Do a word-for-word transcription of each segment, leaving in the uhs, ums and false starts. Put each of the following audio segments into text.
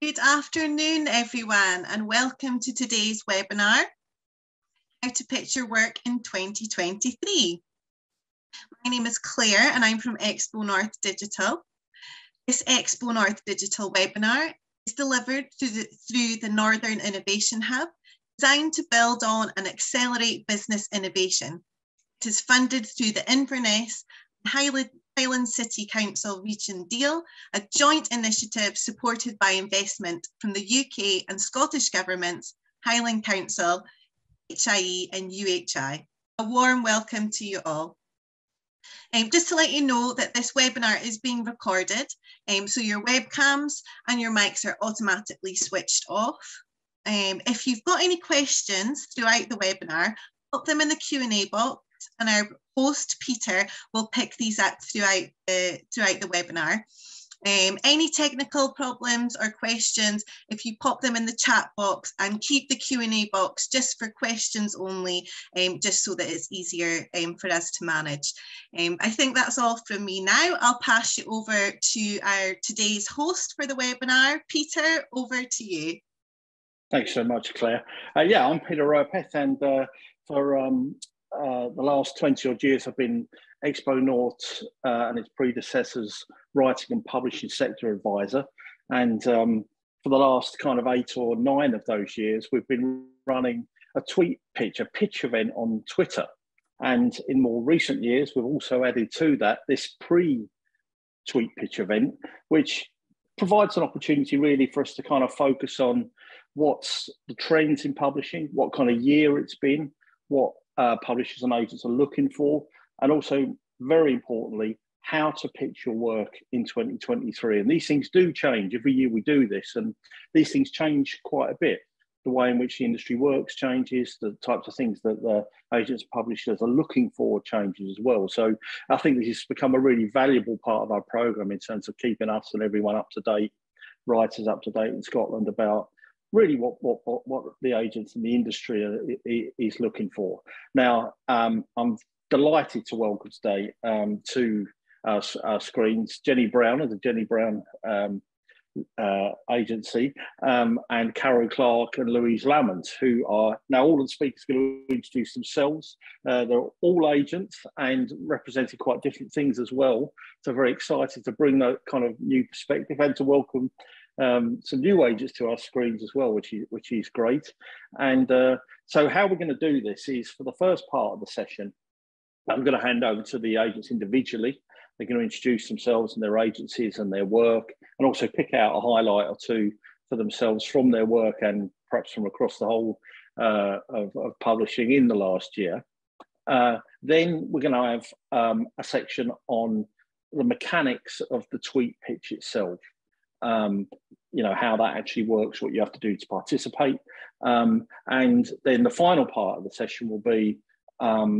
Good afternoon, everyone, and welcome to today's webinar, How to Pitch Your Work in twenty twenty-three. My name is Claire and I'm from XpoNorth Digital. This XpoNorth Digital webinar is delivered through the, through the Northern Innovation Hub, designed to build on and accelerate business innovation. It is funded through the Inverness Highland Highland City Council Region Deal, a joint initiative supported by investment from the U K and Scottish governments, Highland Council, H I E and U H I. A warm welcome to you all. Um, just to let you know that this webinar is being recorded, um, so your webcams and your mics are automatically switched off. Um, if you've got any questions throughout the webinar, pop them in the Q and A box, and our host Peter will pick these up throughout the throughout the webinar. Um, any technical problems or questions, if you pop them in the chat box, and keep the Q and A box just for questions only, um, just so that it's easier um, for us to manage. Um, I think that's all from me now. I'll pass you over to our today's host for the webinar. Peter, over to you. Thanks so much, Claire. Uh, yeah, I'm Peter Urpeth, and uh, for um, Uh, the last twenty odd years I've been XpoNorth uh, and its predecessors writing and publishing sector advisor, and um, for the last kind of eight or nine of those years we've been running a tweet pitch, a pitch event on Twitter, and in more recent years we've also added to that this pre-tweet pitch event, which provides an opportunity really for us to kind of focus on what's the trends in publishing, what kind of year it's been, what Uh, publishers and agents are looking for, and also very importantly how to pitch your work in twenty twenty-three. And these things do change every year we do this, and these things change quite a bit. The way in which the industry works changes, the types of things that the agents and publishers are looking for changes as well. So I think this has become a really valuable part of our program in terms of keeping us and everyone up to date, writers up to date in Scotland, about really what, what, what, what the agents in the industry are, is looking for. Now, um, I'm delighted to welcome today um, to our, our screens, Jenny Brown of the Jenny Brown um, uh, Agency, um, and Caro Clarke and Louise Lamont, who are, now all of the speakers are going to introduce themselves. Uh, they're all agents and represented quite different things as well. So very excited to bring that kind of new perspective and to welcome Um, some new agents to our screens as well, which is, which is great. And uh, so how we're going to do this is, for the first part of the session, I'm going to hand over to the agents individually. They're going to introduce themselves and their agencies and their work, and also pick out a highlight or two for themselves from their work and perhaps from across the whole uh, of, of publishing in the last year. Uh, then we're going to have um, a section on the mechanics of the tweet pitch itself. Um, you know, how that actually works, what you have to do to participate. Um, and then the final part of the session will be, um,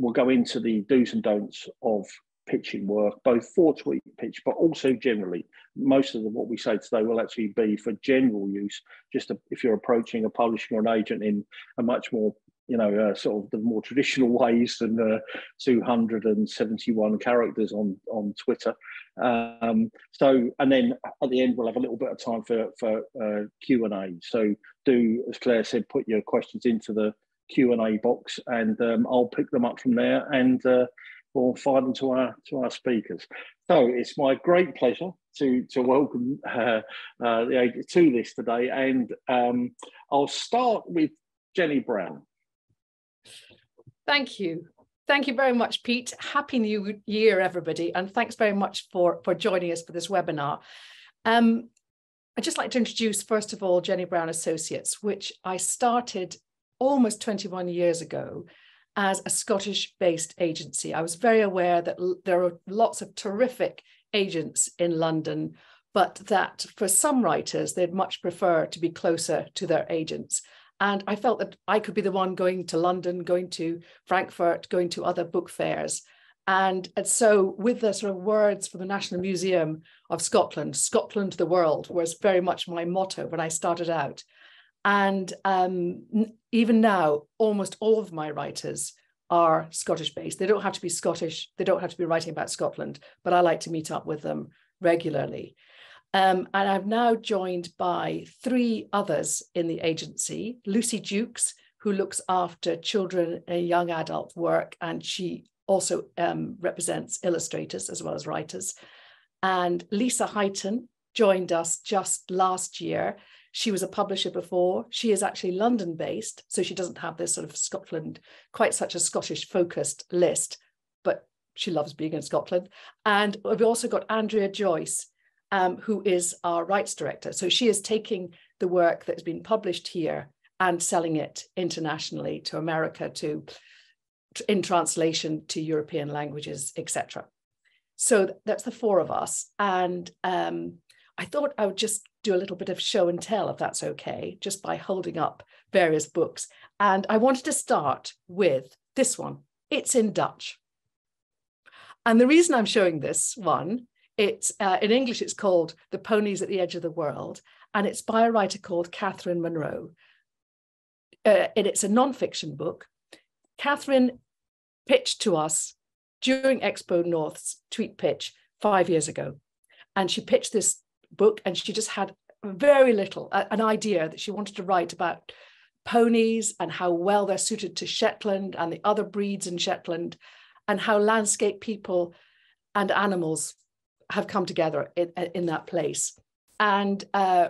we'll go into the do's and don'ts of pitching work, both for tweet pitch, but also generally. Most of the, what we say today will actually be for general use, just to, if you're approaching a publishing or an agent in a much more, you know, uh, sort of the more traditional ways than uh, two hundred seventy-one characters on, on Twitter. Um, so, and then at the end, we'll have a little bit of time for, for uh, Q and A. So do, as Claire said, put your questions into the Q and A box, and um, I'll pick them up from there, and uh, we'll fire them to our, to our speakers. So it's my great pleasure to, to welcome uh, uh, the agents to this today. And um, I'll start with Jenny Brown. Thank you. Thank you very much, Pete. Happy New Year, everybody. And thanks very much for, for joining us for this webinar. Um, I'd just like to introduce, first of all, Jenny Brown Associates, which I started almost twenty-one years ago as a Scottish-based agency. I was very aware that there are lots of terrific agents in London, but that for some writers, they'd much prefer to be closer to their agents. And I felt that I could be the one going to London, going to Frankfurt, going to other book fairs. And, and so with the sort of words from the National Museum of Scotland, Scotland the World was very much my motto when I started out. And um, even now, almost all of my writers are Scottish-based. They don't have to be Scottish. They don't have to be writing about Scotland, but I like to meet up with them regularly. Um, and I'm now joined by three others in the agency. Lucy Dukes, who looks after children and young adult work, and she also um, represents illustrators as well as writers. And Lisa Highton joined us just last year. She was a publisher before. She is actually London-based, so she doesn't have this sort of Scotland, quite such a Scottish-focused list, but she loves being in Scotland. And we've also got Andrea Joyce, um, who is our rights director. So she is taking the work that's been published here and selling it internationally to America, to in translation to European languages, et cetera. So that's the four of us. And um, I thought I would just do a little bit of show and tell, if that's okay, just by holding up various books. And I wanted to start with this one. It's in Dutch. And the reason I'm showing this one, it's uh, in English, it's called The Ponies at the Edge of the World. And it's by a writer called Catherine Munro. Uh, and it's a nonfiction book. Catherine pitched to us during XpoNorth's tweet pitch five years ago. And she pitched this book, and she just had very little, uh, an idea that she wanted to write about ponies and how well they're suited to Shetland and the other breeds in Shetland, and how landscape people and animals have come together in, in that place. And uh,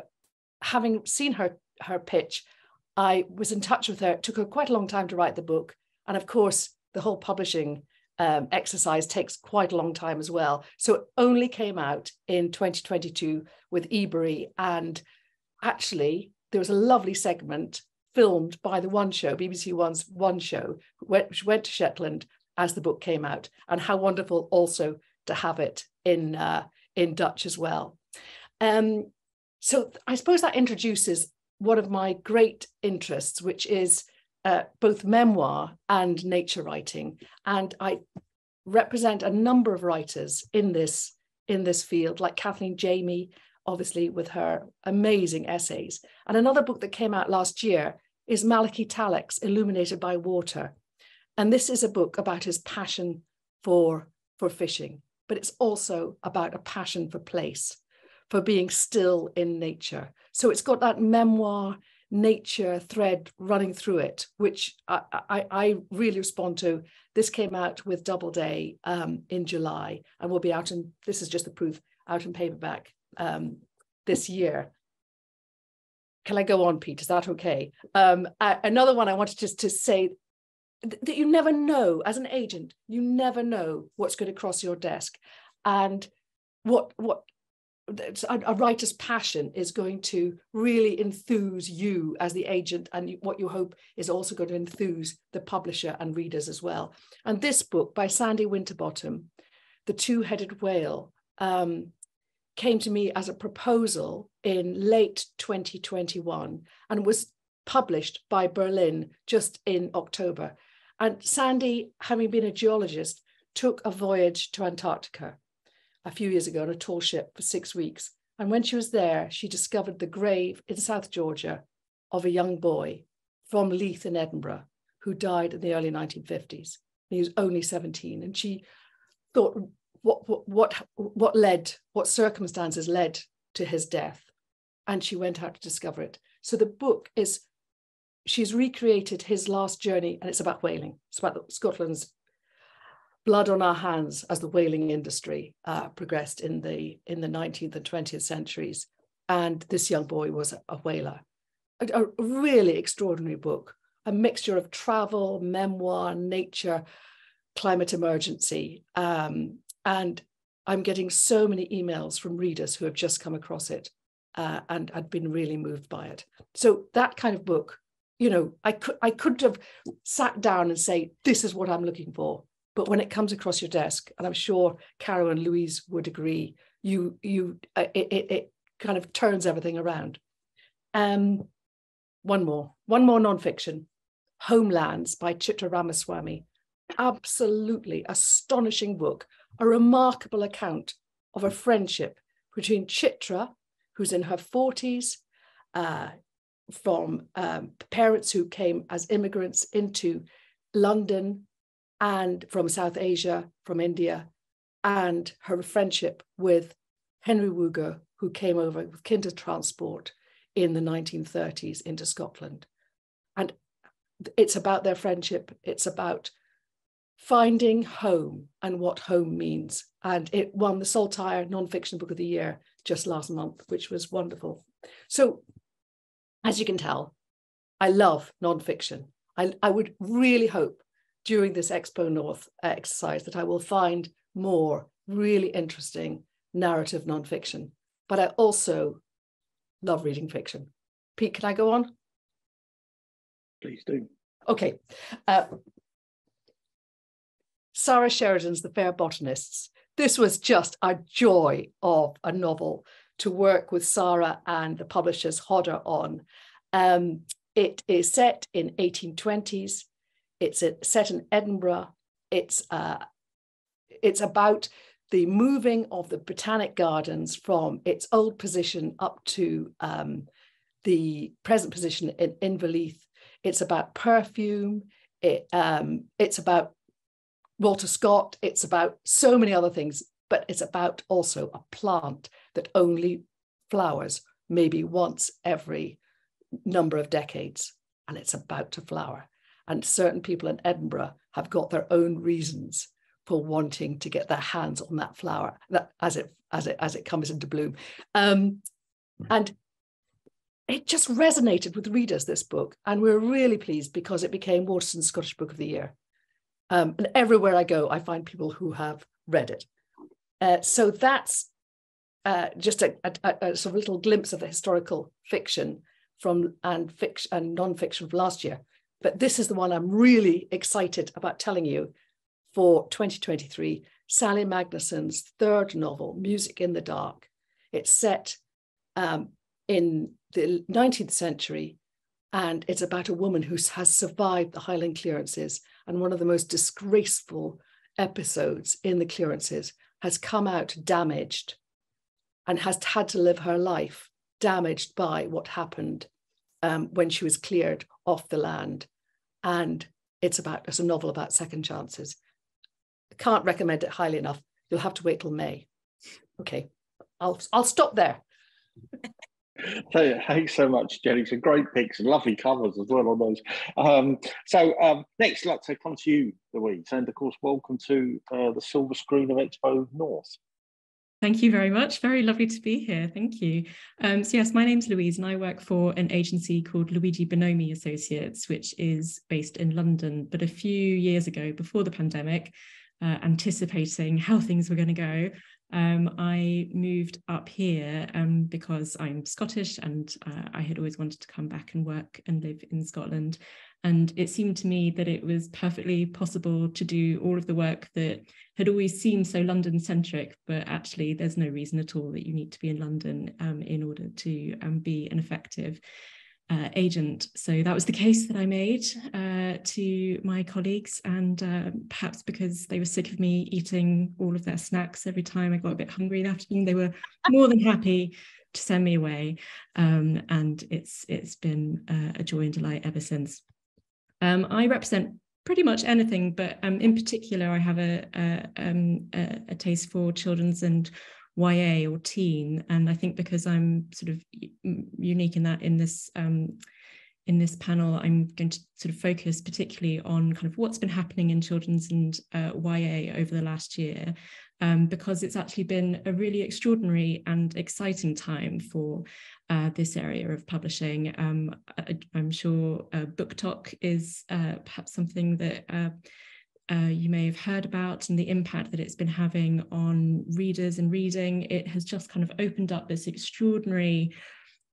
having seen her, her pitch, I was in touch with her. It took her quite a long time to write the book. And of course, the whole publishing um, exercise takes quite a long time as well. So it only came out in twenty twenty-two with Ebury. And actually, there was a lovely segment filmed by the One Show, B B C One's One Show, which went to Shetland as the book came out. And how wonderful also to have it in, uh, in Dutch as well. Um, so I suppose that introduces one of my great interests, which is uh, both memoir and nature writing. And I represent a number of writers in this, in this field, like Kathleen Jamie, obviously, with her amazing essays. And another book that came out last year is Malachy Talak's Illuminated by Water. And this is a book about his passion for, for fishing, but it's also about a passion for place, for being still in nature. So it's got that memoir nature thread running through it, which I, I, I really respond to. This came out with Doubleday um, in July, and will be out in, this is just the proof, out in paperback um, this year. Can I go on, Pete? Is that okay? Um, I, another one I wanted just to say, th that you never know, as an agent, you never know what's going to cross your desk, and what what a writer's passion is going to really enthuse you as the agent, and what you hope is also going to enthuse the publisher and readers as well. And this book by Sandy Winterbottom, The Two-Headed Whale, um, came to me as a proposal in late twenty twenty-one and was published by Birlinn just in October. And Sandy, having been a geologist, took a voyage to Antarctica a few years ago on a tall ship for six weeks. And when she was there, she discovered the grave in South Georgia of a young boy from Leith in Edinburgh who died in the early nineteen fifties. He was only seventeen. And she thought what, what, what, what led, what circumstances led to his death. And she went out to discover it. So the book is, she's recreated his last journey, and it's about whaling. It's about Scotland's blood on our hands as the whaling industry uh, progressed in the in the nineteenth and twentieth centuries, and this young boy was a whaler. A, a really extraordinary book, a mixture of travel, memoir, nature, climate emergency, um, and I'm getting so many emails from readers who have just come across it uh, and had been really moved by it. So that kind of book, you know, I could I couldn't have sat down and say this is what I'm looking for. But when it comes across your desk, and I'm sure Caro and Louise would agree, you you it it, it kind of turns everything around. Um, one more, one more nonfiction, Homelands by Chitra Ramaswamy, absolutely astonishing book, a remarkable account of a friendship between Chitra, who's in her forties, uh, from um, parents who came as immigrants into London, and from South Asia, from India, and her friendship with Henry Wooger, who came over with kinder transport in the nineteen thirties into Scotland. And it's about their friendship. It's about finding home and what home means. And it won the Saltire non-fiction book of the year just last month, which was wonderful. So as you can tell, I love non-fiction. I, I would really hope during this XpoNorth exercise that I will find more really interesting narrative non-fiction. But I also love reading fiction. Pete, can I go on? Please do. Okay. Uh, Sarah Sheridan's The Fair Botanists. This was just a joy of a novel to work with Sarah and the publishers Hodder on. Um, it is set in eighteen twenties. It's set in Edinburgh. It's, uh, it's about the moving of the Botanic Gardens from its old position up to um, the present position in Inverleith. It's about perfume. It, um, it's about Walter Scott. It's about so many other things, but it's about also a plant that only flowers maybe once every number of decades, and it's about to flower. And certain people in Edinburgh have got their own reasons for wanting to get their hands on that flower that as it as it as it comes into bloom, um, and it just resonated with readers, this book, and we were really pleased because it became Waterstone's Scottish Book of the Year, um, and everywhere I go, I find people who have read it. Uh, so that's uh, just a, a, a sort of little glimpse of the historical fiction from and fiction and non-fiction from last year, but this is the one I'm really excited about telling you. For twenty twenty-three, Sally Magnuson's third novel, Music in the Dark. It's set um, in the nineteenth century, and it's about a woman who has survived the Highland clearances, and one of the most disgraceful episodes in the clearances has come out damaged and has had to live her life damaged by what happened um, when she was cleared off the land. And it's about, it's a novel about second chances. Can't recommend it highly enough. You'll have to wait till May. Okay, I'll I'll stop there. Thanks so much, Jenny. Some great picks and lovely covers as well on those. Um, so um, next, let's like come to you, Louise, and of course, welcome to uh, the silver screen of XpoNorth. Thank you very much. Very lovely to be here. Thank you. Um, so yes, my name's Louise and I work for an agency called Luigi Bonomi Associates, which is based in London. But a few years ago, before the pandemic, Uh, anticipating how things were going to go, um, I moved up here um, because I'm Scottish and uh, I had always wanted to come back and work and live in Scotland. And it seemed to me that it was perfectly possible to do all of the work that had always seemed so London-centric, but actually there's no reason at all that you need to be in London um, in order to um, be an effective Uh, agent. So that was the case that I made uh, to my colleagues, and uh, perhaps because they were sick of me eating all of their snacks every time I got a bit hungry in the afternoon, they were more than happy to send me away, um, and it's it's been uh, a joy and delight ever since. Um, I represent pretty much anything, but um, in particular I have a a, um, a a taste for children's and Y A or teen, and I think because I'm sort of unique in that in this um, in this panel, I'm going to sort of focus particularly on kind of what's been happening in children's and uh, Y A over the last year, um, because it's actually been a really extraordinary and exciting time for uh, this area of publishing. Um, I, I'm sure uh, Book Talk is uh, perhaps something that Uh, Uh, you may have heard about, and the impact that it's been having on readers and reading. It has just kind of opened up this extraordinary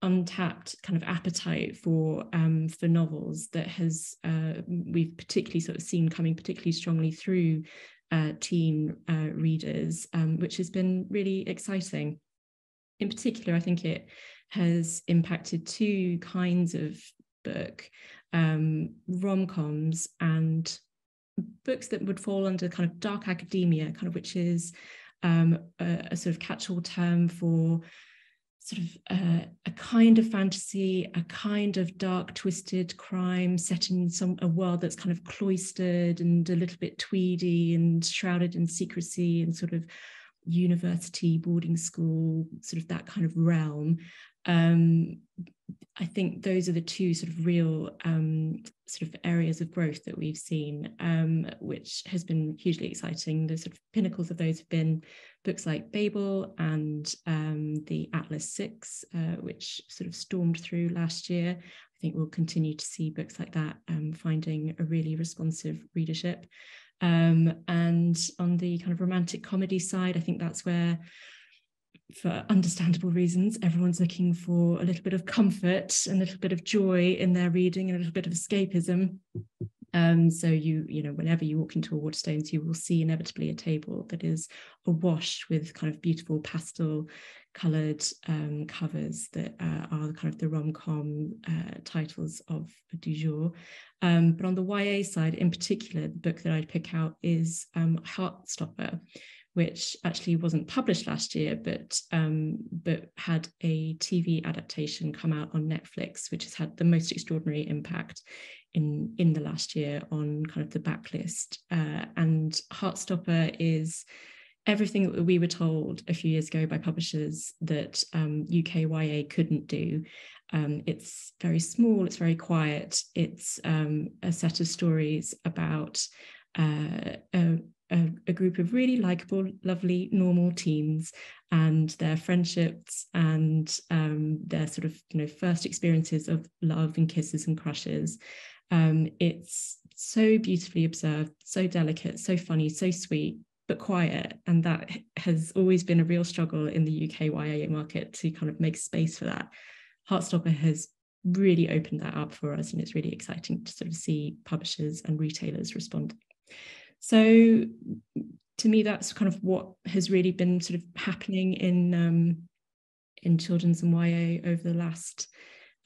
untapped kind of appetite for um, for novels that has uh, we've particularly sort of seen coming particularly strongly through uh, teen uh, readers, um, which has been really exciting. In particular, I think it has impacted two kinds of book, um, rom-coms and books that would fall under kind of dark academia, kind of which is um, a, a sort of catch-all term for sort of uh, a kind of fantasy, a kind of dark, twisted crime set in some a world that's kind of cloistered and a little bit tweedy and shrouded in secrecy and sort of university, boarding school, sort of that kind of realm. Um, I think those are the two sort of real um, sort of areas of growth that we've seen, um, which has been hugely exciting. The sort of pinnacles of those have been books like Babel and um, the Atlas Six, uh, which sort of stormed through last year. I think we'll continue to see books like that um, finding a really responsive readership. Um, and on the kind of romantic comedy side, I think that's where, for understandable reasons, everyone's looking for a little bit of comfort and a little bit of joy in their reading and a little bit of escapism. Um, so you, you know, whenever you walk into a Waterstones, you will see inevitably a table that is awash with kind of beautiful pastel coloured um, covers that uh, are kind of the rom-com uh, titles of du jour. Um, but on the Y A side in particular, the book that I'd pick out is um, Heartstopper, which actually wasn't published last year, but um, but had a T V adaptation come out on Netflix, which has had the most extraordinary impact in, in the last year on kind of the backlist. Uh, and Heartstopper is everything that we were told a few years ago by publishers that um, U K Y A couldn't do. Um, it's very small, it's very quiet, it's um, a set of stories about uh, a, A, a group of really likeable, lovely, normal teens and their friendships and um, their sort of, you know, first experiences of love and kisses and crushes. Um, it's so beautifully observed, so delicate, so funny, so sweet, but quiet. And that has always been a real struggle in the U K Y A market to kind of make space for that. Heartstopper has really opened that up for us, and it's really exciting to sort of see publishers and retailers respond. So to me, that's kind of what has really been sort of happening in um, in children's and Y A over the last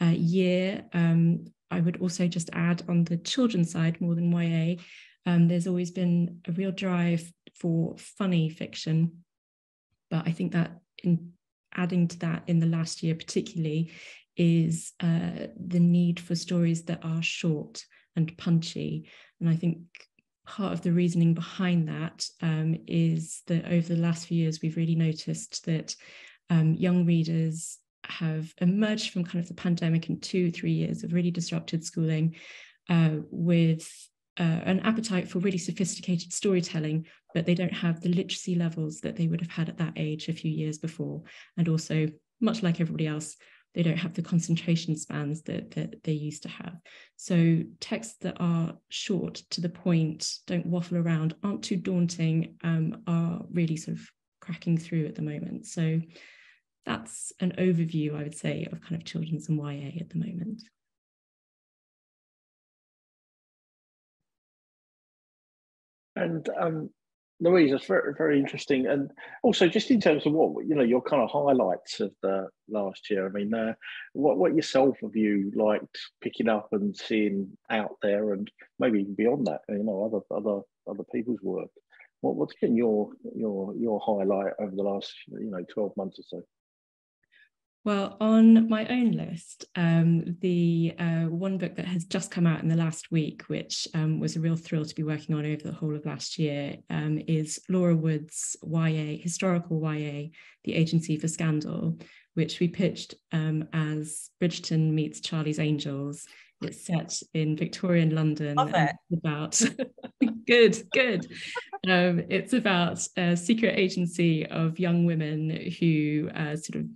uh, year. Um, I would also just add on the children's side, more than Y A, um, there's always been a real drive for funny fiction. But I think that in adding to that in the last year particularly is uh, the need for stories that are short and punchy. And I think part of the reasoning behind that um, is that over the last few years, we've really noticed that um, young readers have emerged from kind of the pandemic and two, three years of really disrupted schooling uh, with uh, an appetite for really sophisticated storytelling, but they don't have the literacy levels that they would have had at that age a few years before. And also, much like everybody else, they don't have the concentration spans that, that they used to have. So texts that are short, to the point, don't waffle around, aren't too daunting, um, are really sort of cracking through at the moment. So that's an overview, I would say, of kind of children's and Y A at the moment. And um, Louise, it's very, very interesting. And also just in terms of what, you know, your kind of highlights of the last year, I mean, uh, what, what yourself have you liked picking up and seeing out there, and maybe even beyond that, you know, other other other people's work? What, what's been your, your, your highlight over the last, you know, twelve months or so? Well, on my own list, um, the uh, one book that has just come out in the last week, which um, was a real thrill to be working on over the whole of last year, um, is Laura Wood's Y A, historical Y A, The Agency for Scandal, which we pitched um, as Bridgerton meets Charlie's Angels. It's set in Victorian London. Love it. It's about good, good. Um, it's about a secret agency of young women who uh, sort of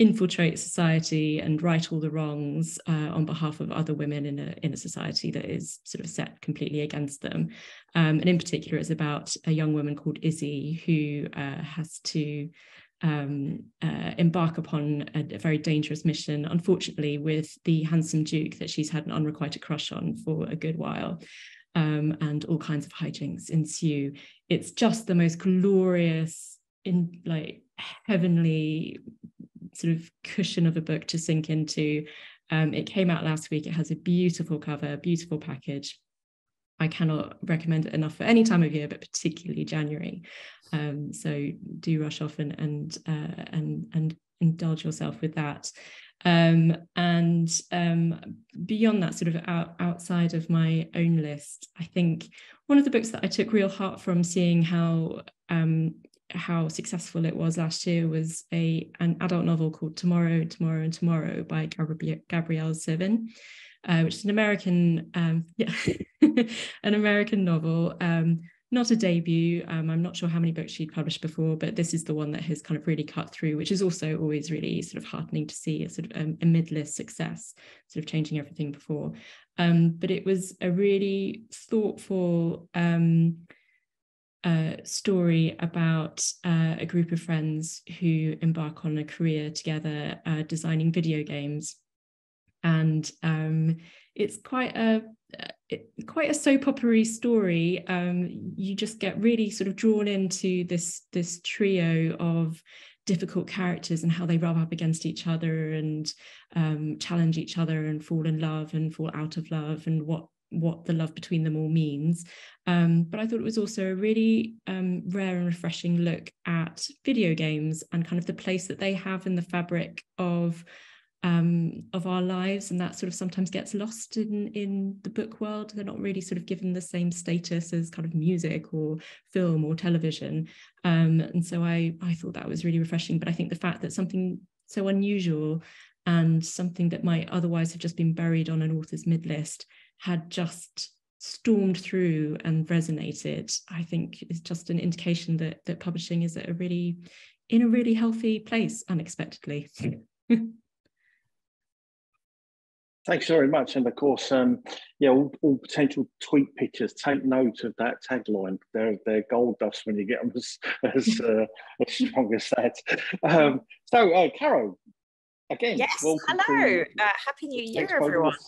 infiltrate society and right all the wrongs uh, on behalf of other women in a, in a society that is sort of set completely against them. Um, and in particular, it's about a young woman called Izzy who uh, has to um, uh, embark upon a, a very dangerous mission, unfortunately, with the handsome Duke that she's had an unrequited crush on for a good while. Um, and all kinds of hijinks ensue. It's just the most glorious, in like heavenly, sort of cushion of a book to sink into. Um, it came out last week. It has a beautiful cover, beautiful package. I cannot recommend it enough for any time of year, but particularly January. Um, so do rush off and and uh, and and indulge yourself with that. Um, and um, beyond that, sort of out, outside of my own list, I think one of the books that I took real heart from, seeing how um, how successful it was last year was a an adult novel called Tomorrow, Tomorrow and Tomorrow by Gabri- Gabrielle Zevin, uh, which is an American, um, yeah, an American novel, um, not a debut. Um, I'm not sure how many books she'd published before, but this is the one that has kind of really cut through, which is also always really sort of heartening to see, a sort of um, a mid-list success, sort of changing everything before. Um, but it was a really thoughtful um, uh, story about uh, a group of friends who embark on a career together uh, designing video games. And um, it's quite a it, quite a soap opera-y story. Um, you just get really sort of drawn into this this trio of difficult characters and how they rub up against each other and um, challenge each other and fall in love and fall out of love, and what what the love between them all means. Um, but I thought it was also a really um, rare and refreshing look at video games and kind of the place that they have in the fabric of Um, of our lives, and that sort of sometimes gets lost in in the book world. They're not really sort of given the same status as kind of music or film or television, um, and so I I thought that was really refreshing. But I think the fact that something so unusual and something that might otherwise have just been buried on an author's midlist had just stormed through and resonated, I think, is just an indication that that publishing is at a really in a really healthy place unexpectedly. Thanks very much. And of course, um, yeah, all, all potential tweet pitchers, take note of that tagline. They're, they're gold dust when you get them as, as, uh, as strong as that. Um, so, uh, Caro, again. Yes, hello. Uh, Happy New Year, everyone.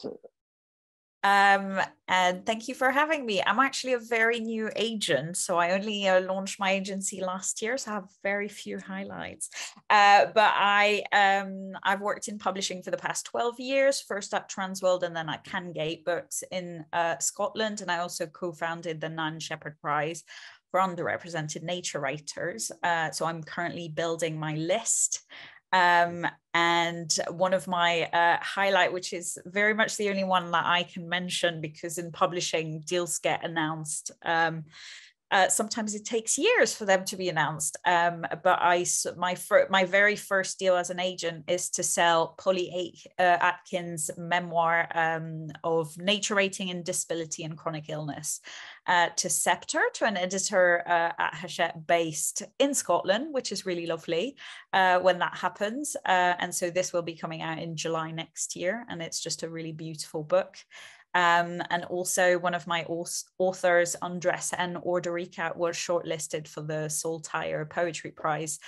Um, and thank you for having me. I'm actually a very new agent, so I only uh, launched my agency last year, so I have very few highlights. Uh, but I, um, I've worked in publishing for the past twelve years, first at Transworld and then at Cangate Books in uh, Scotland, and I also co-founded the Nan Shepherd Prize for underrepresented nature writers. Uh, so I'm currently building my list. Um, and one of my uh, highlight, which is very much the only one that I can mention, because in publishing deals get announced. Um, uh, sometimes it takes years for them to be announced. Um, but I, my my very first deal as an agent is to sell Polly uh, Atkins' memoir um, of nature writing in disability and chronic illness uh, to Scepter, to an editor uh, at Hachette based in Scotland, which is really lovely uh, when that happens. Uh, and so this will be coming out in July next year. And it's just a really beautiful book. Um, and also one of my authors, Andres N. Orderica, was shortlisted for the Saltire Poetry Prize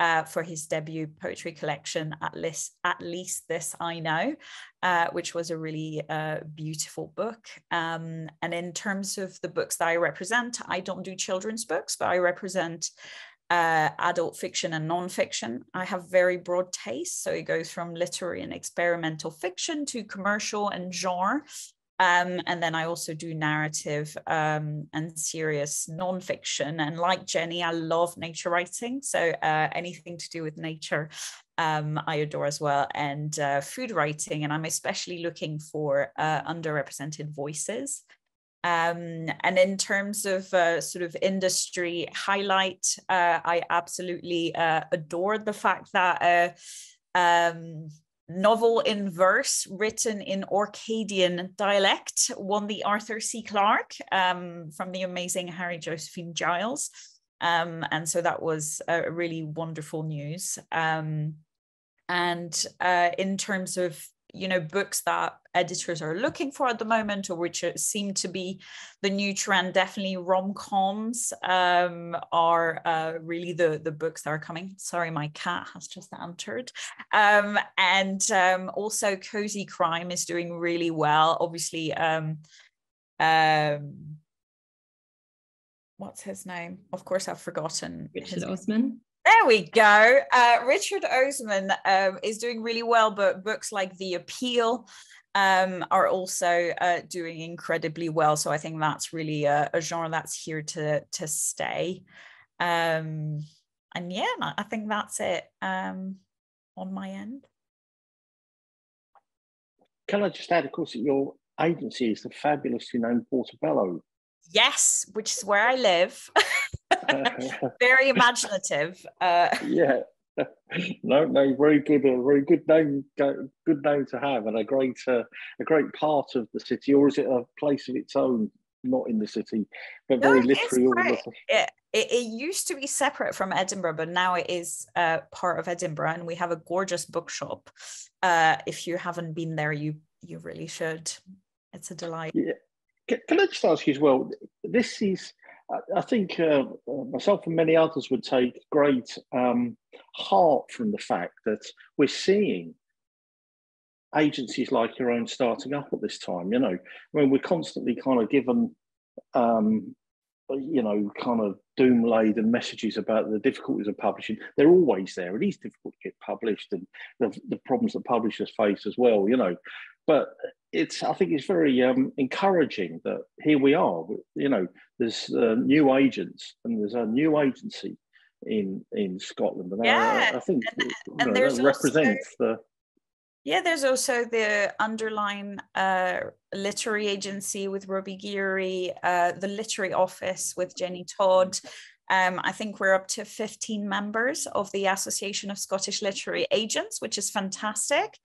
uh, for his debut poetry collection, At Least, At Least This I Know, uh, which was a really uh, beautiful book. Um, and in terms of the books that I represent, I don't do children's books, but I represent Uh, adult fiction and non-fiction. I have very broad tastes, so it goes from literary and experimental fiction to commercial and genre. Um, and then I also do narrative um, and serious non-fiction. And like Jenny, I love nature writing. So uh, anything to do with nature, um, I adore as well. And uh, food writing. And I'm especially looking for uh, underrepresented voices. Um, and in terms of uh, sort of industry highlight, uh, I absolutely uh, adored the fact that a um, novel in verse written in Orcadian dialect won the Arthur C. Clarke um, from the amazing Harry Josephine Giles. Um, and so that was uh, really wonderful news. Um, and uh, in terms of you know, books that editors are looking for at the moment, or which seem to be the new trend, definitely rom-coms um, are uh, really the, the books that are coming. Sorry, my cat has just entered. Um, and um, also Cozy Crime is doing really well. Obviously, um, um, what's his name? Of course, I've forgotten. Richard Osman. There we go. Uh, Richard Osman um, is doing really well, but books like The Appeal um, are also uh, doing incredibly well. So I think that's really a, a genre that's here to, to stay. Um, and yeah, I think that's it um, on my end. Can I just add, of course, that your agency is the fabulously named Portobello? Yes, which is where I live. Very imaginative. Uh, yeah. No, no, very good, a very good name, good name to have, and a great, uh, a great part of the city, or is it a place of its own, not in the city, but very no, literally all the it, it, it used to be separate from Edinburgh, but now it is uh, part of Edinburgh, and we have a gorgeous bookshop. Uh, if you haven't been there, you you really should. It's a delight. Yeah. Can, can I just ask you as well? This is. I think uh, myself and many others would take great um, heart from the fact that we're seeing agencies like your own starting up at this time. You know, I mean, we're constantly kind of given, um, you know, kind of doom-laden messages about the difficulties of publishing. They're always there. It is difficult to get published, and the, the problems that publishers face as well. You know, but. It's, I think it's very um, encouraging that here we are, you know, there's uh, new agents and there's a new agency in in Scotland. And yeah, I, I think and, and know, there's that represents also, the... Yeah, there's also the Underline uh, Literary Agency with Robbie Geary, uh, the Literary Office with Jenny Todd. Um, I think we're up to fifteen members of the Association of Scottish Literary Agents, which is fantastic.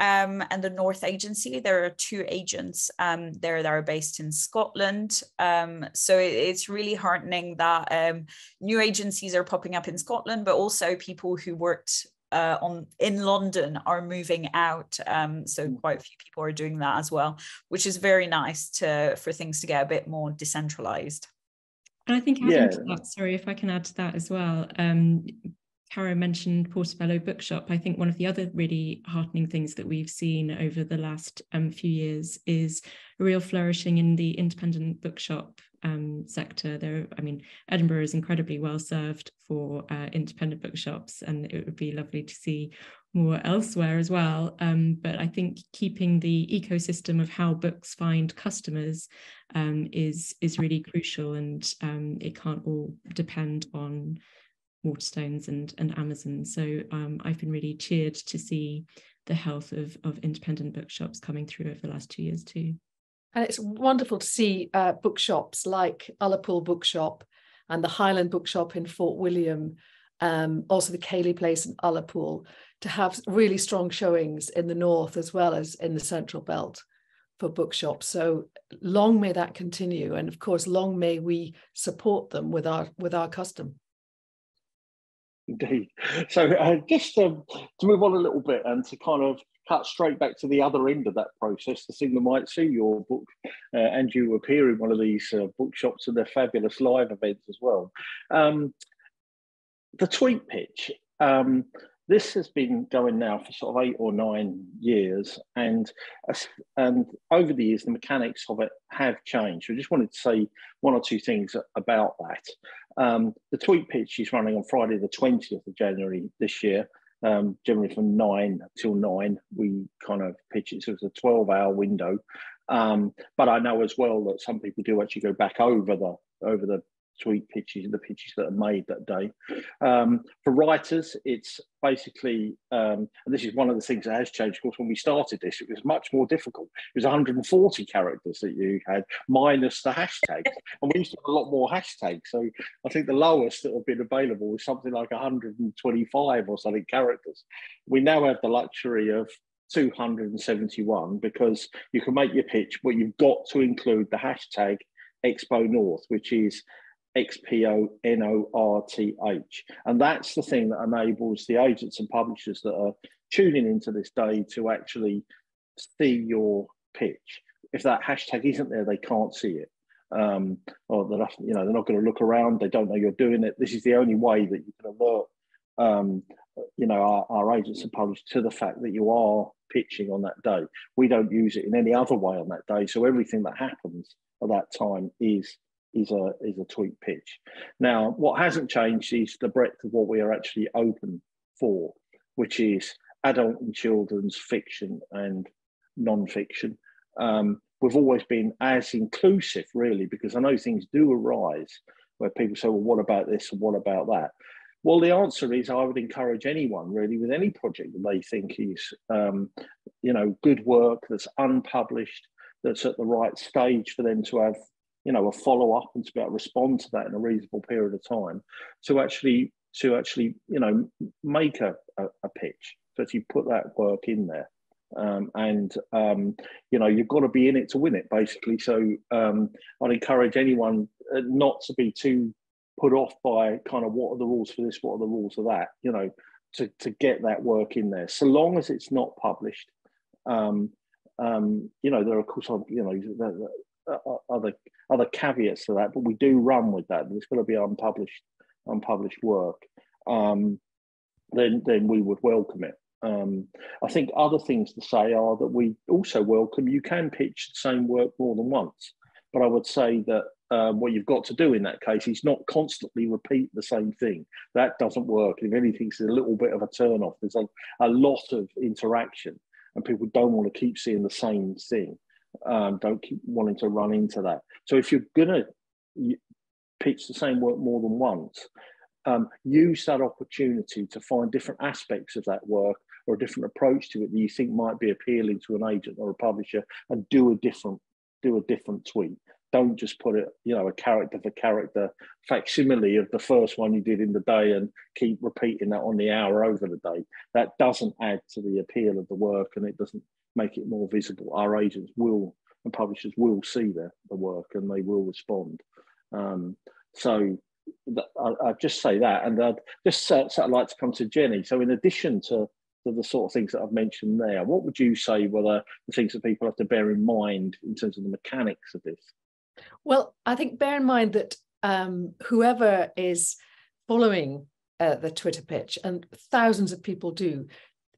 Um, and the North Agency, there are two agents um, there that are based in Scotland. Um, so it, it's really heartening that um, new agencies are popping up in Scotland, but also people who worked uh, on in London are moving out. Um, so quite a few people are doing that as well, which is very nice to for things to get a bit more decentralised. And I think adding yeah. to that, sorry, if I can add to that as well. Um, Caro mentioned Portobello Bookshop. I think one of the other really heartening things that we've seen over the last um, few years is a real flourishing in the independent bookshop um, sector. There, I mean, Edinburgh is incredibly well served for uh, independent bookshops, and it would be lovely to see more elsewhere as well. Um, but I think keeping the ecosystem of how books find customers um, is, is really crucial, and um, it can't all depend on Waterstone's and, and Amazon. So um, I've been really cheered to see the health of, of independent bookshops coming through over the last two years too. And it's wonderful to see uh, bookshops like Ullapool Bookshop and the Highland Bookshop in Fort William, um, also the Cayley Place in Ullapool, to have really strong showings in the north as well as in the central belt for bookshops. So long may that continue, and of course long may we support them with our with our custom. Indeed. So uh, just um, to move on a little bit and to kind of cut straight back to the other end of that process, the thing that might see your book uh, and you appear in one of these uh, bookshops and their fabulous live events as well. Um, the Tweet Pitch, um, this has been going now for sort of eight or nine years, and, uh, and over the years the mechanics of it have changed. So I just wanted to say one or two things about that. Um, the Tweet Pitch is running on Friday the twentieth of January this year, um, generally from nine till nine. We kind of pitch it, so it's a twelve hour window. Um, but I know as well that some people do actually go back over the over the tweet pitches and the pitches that are made that day. Um, for writers, it's basically, um, and this is one of the things that has changed, of course, when we started this, it was much more difficult. It was one hundred forty characters that you had, minus the hashtags. And we used to have a lot more hashtags. So I think the lowest that have been available was something like one hundred twenty-five or something characters. We now have the luxury of two hundred seventy-one, because you can make your pitch, but you've got to include the hashtag XpoNorth, which is X P O N O R T H, and that's the thing that enables the agents and publishers that are tuning into this day to actually see your pitch. If that hashtag isn't there, they can't see it, um, or they're not, you know, they're not going to look around. They don't know you're doing it. This is the only way that you can alert, um, you know, our, our agents and publishers to the fact that you are pitching on that day. We don't use it in any other way on that day, so everything that happens at that time is. Is a, is a tweet pitch. Now, what hasn't changed is the breadth of what we are actually open for, which is adult and children's fiction and non-fiction. Um, we've always been as inclusive, really, because I know things do arise where people say, well, what about this and what about that? Well, the answer is I would encourage anyone, really, with any project that they think is, um, you know, good work that's unpublished, that's at the right stage for them to have you know, a follow-up and to be able to respond to that in a reasonable period of time to actually, to actually you know, make a, a, a pitch, to actually put that work in there. Um, and, um, you know, you've got to be in it to win it, basically. So um, I'd encourage anyone not to be too put off by kind of what are the rules for this, what are the rules for that, you know, to, to get that work in there. So long as it's not published, um, um, you know, there are, of course, you know, other other caveats to that, but we do run with that. There's got to be unpublished unpublished work. Um, then, then we would welcome it. Um, I think other things to say are that we also welcome, you can pitch the same work more than once, but I would say that uh, what you've got to do in that case is not constantly repeat the same thing. That doesn't work. If anything's a little bit of a turn off, there's a, a lot of interaction and people don't want to keep seeing the same thing, um, don't keep wanting to run into that. So if you're going to pitch the same work more than once, um, use that opportunity to find different aspects of that work or a different approach to it that you think might be appealing to an agent or a publisher, and do a different, do a different tweet. Don't just put it, you know, a character for character facsimile of the first one you did in the day and keep repeating that on the hour over the day. That doesn't add to the appeal of the work and it doesn't make it more visible. Our agents will, and publishers will see the, the work and they will respond. Um, so I, I just say that, and I'd just say, so I'd like to come to Jenny. So in addition to the sort of things that I've mentioned there, what would you say were the, the things that people have to bear in mind in terms of the mechanics of this? Well, I think bear in mind that um, whoever is following uh, the Twitter pitch, and thousands of people do,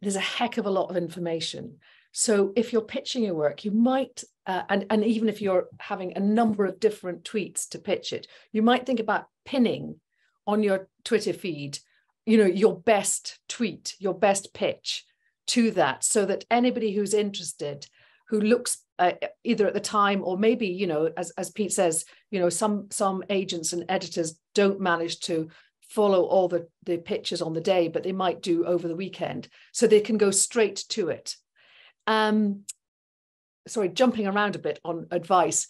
there's a heck of a lot of information. So if you're pitching your work, you might, uh, and, and even if you're having a number of different tweets to pitch it, you might think about pinning on your Twitter feed, you know, your best tweet, your best pitch to that, so that anybody who's interested, who looks uh, either at the time or maybe, you know, as, as Pete says, you know, some some agents and editors don't manage to follow all the, the pitches on the day, but they might do over the weekend, so they can go straight to it. Um, sorry, jumping around a bit on advice.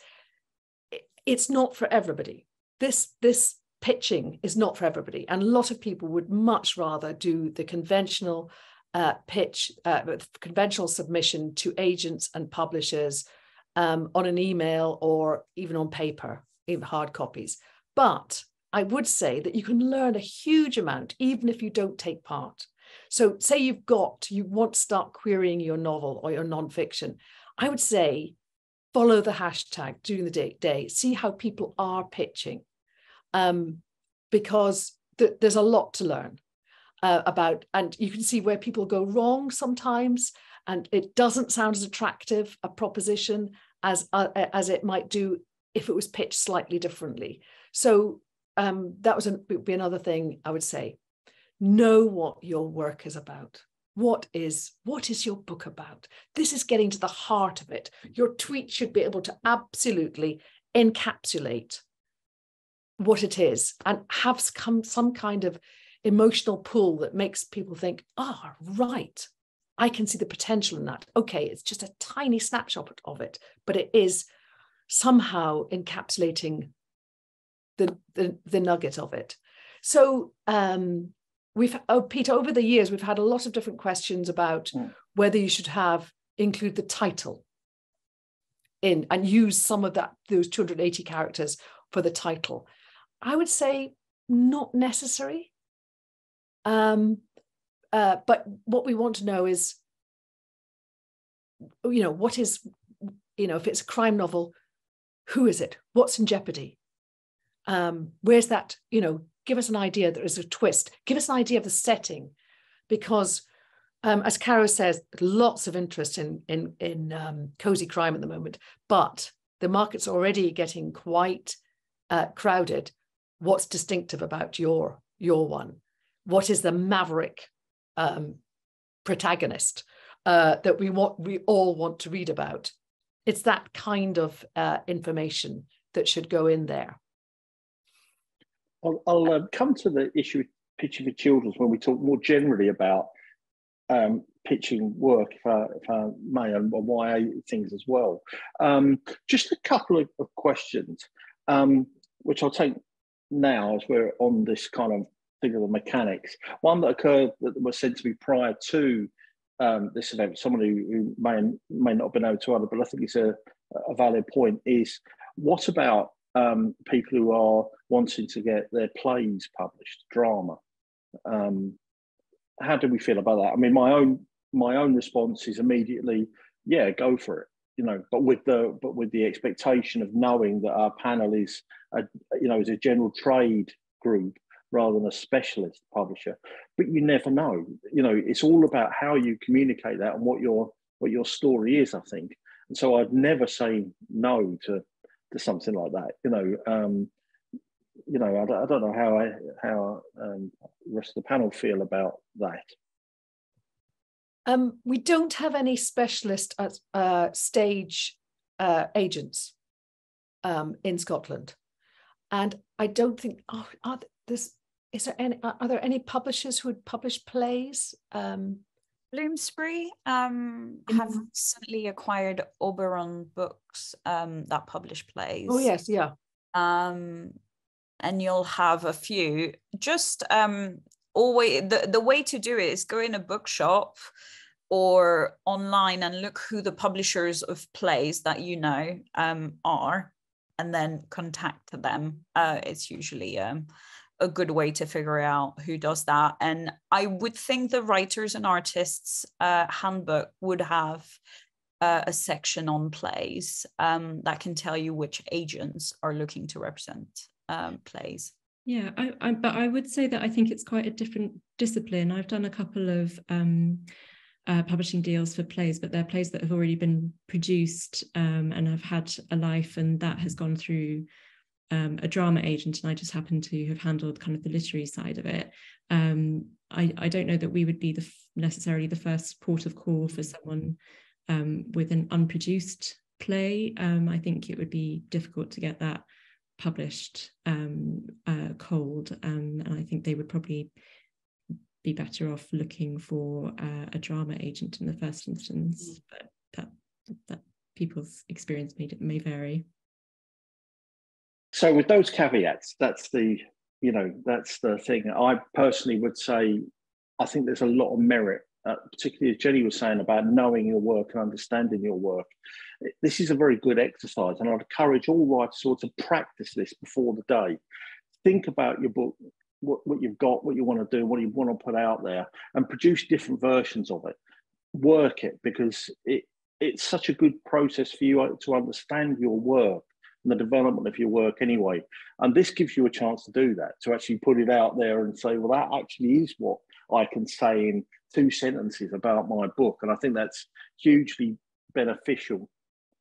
It's not for everybody. This, this, pitching is not for everybody, and a lot of people would much rather do the conventional uh, pitch, uh, conventional submission to agents and publishers um, on an email or even on paper, even hard copies. But I would say that you can learn a huge amount even if you don't take part. So say you've got, you want to start querying your novel or your nonfiction, I would say follow the hashtag during the day, day see how people are pitching. Um, because th there's a lot to learn uh, about, and you can see where people go wrong sometimes, and it doesn't sound as attractive a proposition as uh, as it might do if it was pitched slightly differently. So um, that was an, would be another thing I would say. Know what your work is about. What is, what is your book about? This is getting to the heart of it. Your tweet should be able to absolutely encapsulate what it is, and have some, some kind of emotional pull that makes people think, ah, oh, right, I can see the potential in that. Okay, it's just a tiny snapshot of it, but it is somehow encapsulating the, the, the nugget of it. So um, we've, oh, Peter, over the years, we've had a lot of different questions about yeah. whether you should have, include the title in and use some of that, those two hundred eighty characters for the title. I would say not necessary. Um, uh, but what we want to know is, you know, what is, you know, if it's a crime novel, who is it? What's in jeopardy? Um, where's that, you know, give us an idea that there's a twist. Give us an idea of the setting, because um, as Caro says, lots of interest in, in, in um, cozy crime at the moment, but the market's already getting quite uh, crowded. What's distinctive about your your one? What is the maverick um, protagonist uh, that we want we all want to read about? It's that kind of uh, information that should go in there. I'll, I'll uh, come to the issue of pitching for children's when we talk more generally about um, pitching work, if I, if I may, and Y A things as well. Um, just a couple of, of questions. um, which I'll take now as we're on this kind of thing of the mechanics. One that occurred that was said to be prior to um, this event, someone who, who may, may not have been able to either, but I think it's a, a valid point, is what about um, people who are wanting to get their plays published, drama? Um, how do we feel about that? I mean, my own my own response is immediately, yeah, go for it, you know, but with the but with the expectation of knowing that our panel is a, you know, is a general trade group rather than a specialist publisher. But you never know, you know, it's all about how you communicate that and what your what your story is, I think. And so I'd never say no to to something like that, you know. Um, you know, I don't, I don't know how I how um, the rest of the panel feel about that. Um, we don't have any specialist uh, stage uh, agents um, in Scotland, and I don't think. Oh, are this is there any? Are there any publishers who would publish plays? Um, Bloomsbury um, have mm-hmm. recently acquired Oberon Books um, that publish plays. Oh yes, yeah. Um, and you'll have a few. Just um, always the, the way to do it is go in a bookshop or online and look who the publishers of plays that you know um, are, and then contact them. Uh, it's usually um, a good way to figure out who does that. And I would think the Writers and Artists uh, Handbook would have uh, a section on plays um, that can tell you which agents are looking to represent um, plays. Yeah, I, I, but I would say that I think it's quite a different discipline. I've done a couple of um, uh, publishing deals for plays, but they're plays that have already been produced um, and have had a life, and that has gone through Um, a drama agent, and I just happen to have handled kind of the literary side of it. Um, I, I don't know that we would be the necessarily the first port of call for someone um, with an unproduced play. Um, I think it would be difficult to get that published um, uh, cold, um, and I think they would probably be better off looking for uh, a drama agent in the first instance. But that, that people's experience may, may vary. So with those caveats, that's the, you know, that's the thing. I personally would say, I think there's a lot of merit, uh, particularly as Jenny was saying about knowing your work and understanding your work. This is a very good exercise, and I'd encourage all writers to practice this before the day. Think about your book, what, what you've got, what you want to do, what you want to put out there, and produce different versions of it. Work it, because it, it's such a good process for you to understand your work, the development of your work anyway, and this gives you a chance to do that, to actually put it out there and say, well, that actually is what I can say in two sentences about my book. And I think that's hugely beneficial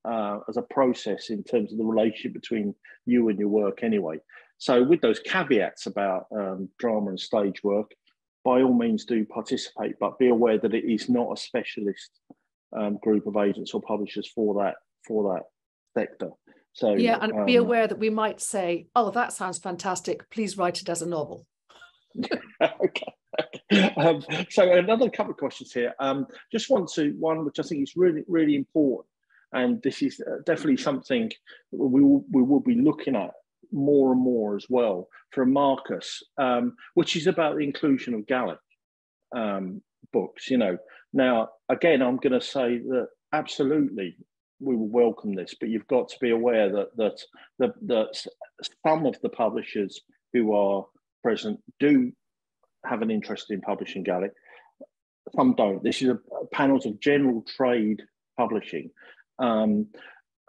uh, as a process in terms of the relationship between you and your work anyway. So with those caveats about um, drama and stage work, by all means do participate, but be aware that it is not a specialist um, group of agents or publishers for that for that sector. So, yeah, and um, be aware that we might say, oh, that sounds fantastic, please write it as a novel. Okay. Um, so another couple of questions here. Um, just want to, one which I think is really, really important, and this is definitely something that we will, we will be looking at more and more as well, from Marcus, um, which is about the inclusion of Gaelic um, books, you know. Now, again, I'm going to say that absolutely, we will welcome this, but you've got to be aware that that the that some of the publishers who are present do have an interest in publishing Gaelic. Some don't. This is a, a panels of general trade publishing. Um,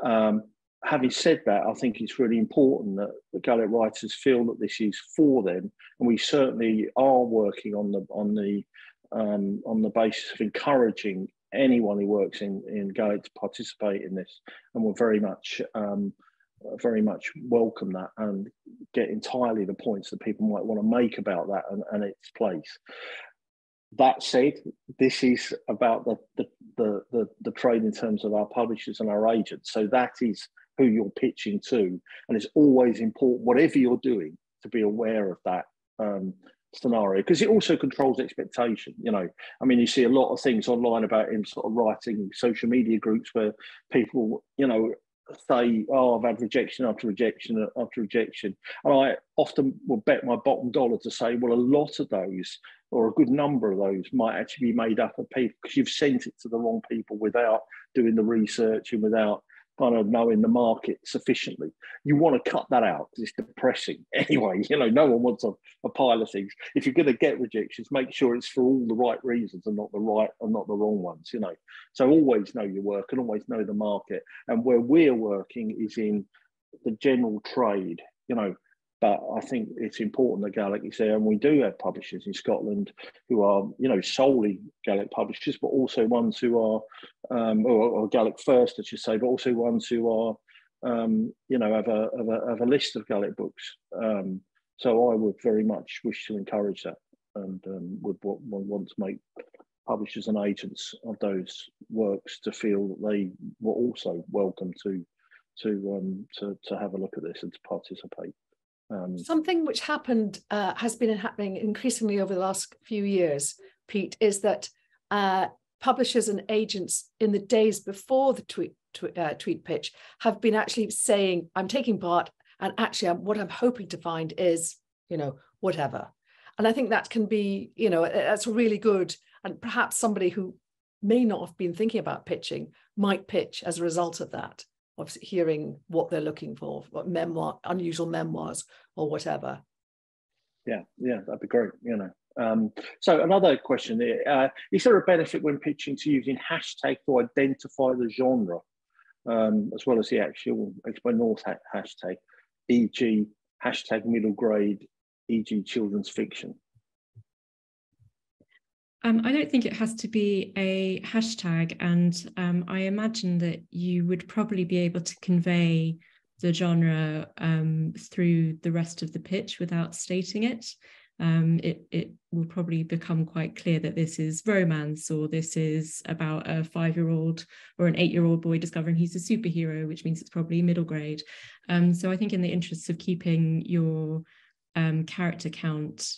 um, having said that, I think it's really important that the Gaelic writers feel that this is for them, and we certainly are working on the on the um, on the basis of encouraging anyone who works in, in Gaelic to participate in this, and will very much um, very much welcome that and get entirely the points that people might want to make about that and, and its place. That said, this is about the the, the, the the trade in terms of our publishers and our agents, so that is who you're pitching to, and it's always important, whatever you're doing, to be aware of that um, scenario, because it also controls expectation. You know, I mean, you see a lot of things online about him sort of writing social media groups where people, you know, say, oh, I've had rejection after rejection after rejection. And I often will bet my bottom dollar to say, well, a lot of those, or a good number of those, might actually be made up of people because you've sent it to the wrong people without doing the research and without kind of knowing the market sufficiently. You want to cut that out because it's depressing. Anyway, you know, no one wants a, a pile of things. If you're going to get rejections, make sure it's for all the right reasons and not the right and not the wrong ones, you know. So always know your work and always know the market. And where we're working is in the general trade, you know, but I think it's important that Gaelic is there. And we do have publishers in Scotland who are, you know, solely Gaelic publishers, but also ones who are, um, or, or Gaelic first, I should say, but also ones who are, um, you know, have a, have a, have a list of Gaelic books. Um, so I would very much wish to encourage that and um, would, would want to make publishers and agents of those works to feel that they were also welcome to, to, um, to, to have a look at this and to participate. Um, Something which happened, uh, has been happening increasingly over the last few years, Pete, is that uh, publishers and agents in the days before the tweet, tweet, uh, tweet pitch have been actually saying, I'm taking part, and actually I'm, what I'm hoping to find is, you know, whatever. And I think that can be, you know, that's really good. And perhaps somebody who may not have been thinking about pitching might pitch as a result of that, of hearing what they're looking for, what memoir, unusual memoirs or whatever. Yeah, yeah, that'd be great, you know. Um, so another question there, uh, is there a benefit when pitching to using hashtag to identify the genre, um, as well as the actual XpoNorth ha hashtag, for example hashtag middle grade, for example children's fiction? Um, I don't think it has to be a hashtag, and um, I imagine that you would probably be able to convey the genre um, through the rest of the pitch without stating it. Um, it. It will probably become quite clear that this is romance, or this is about a five-year-old or an eight-year-old boy discovering he's a superhero, which means it's probably middle grade. Um, so I think in the interests of keeping your um, character count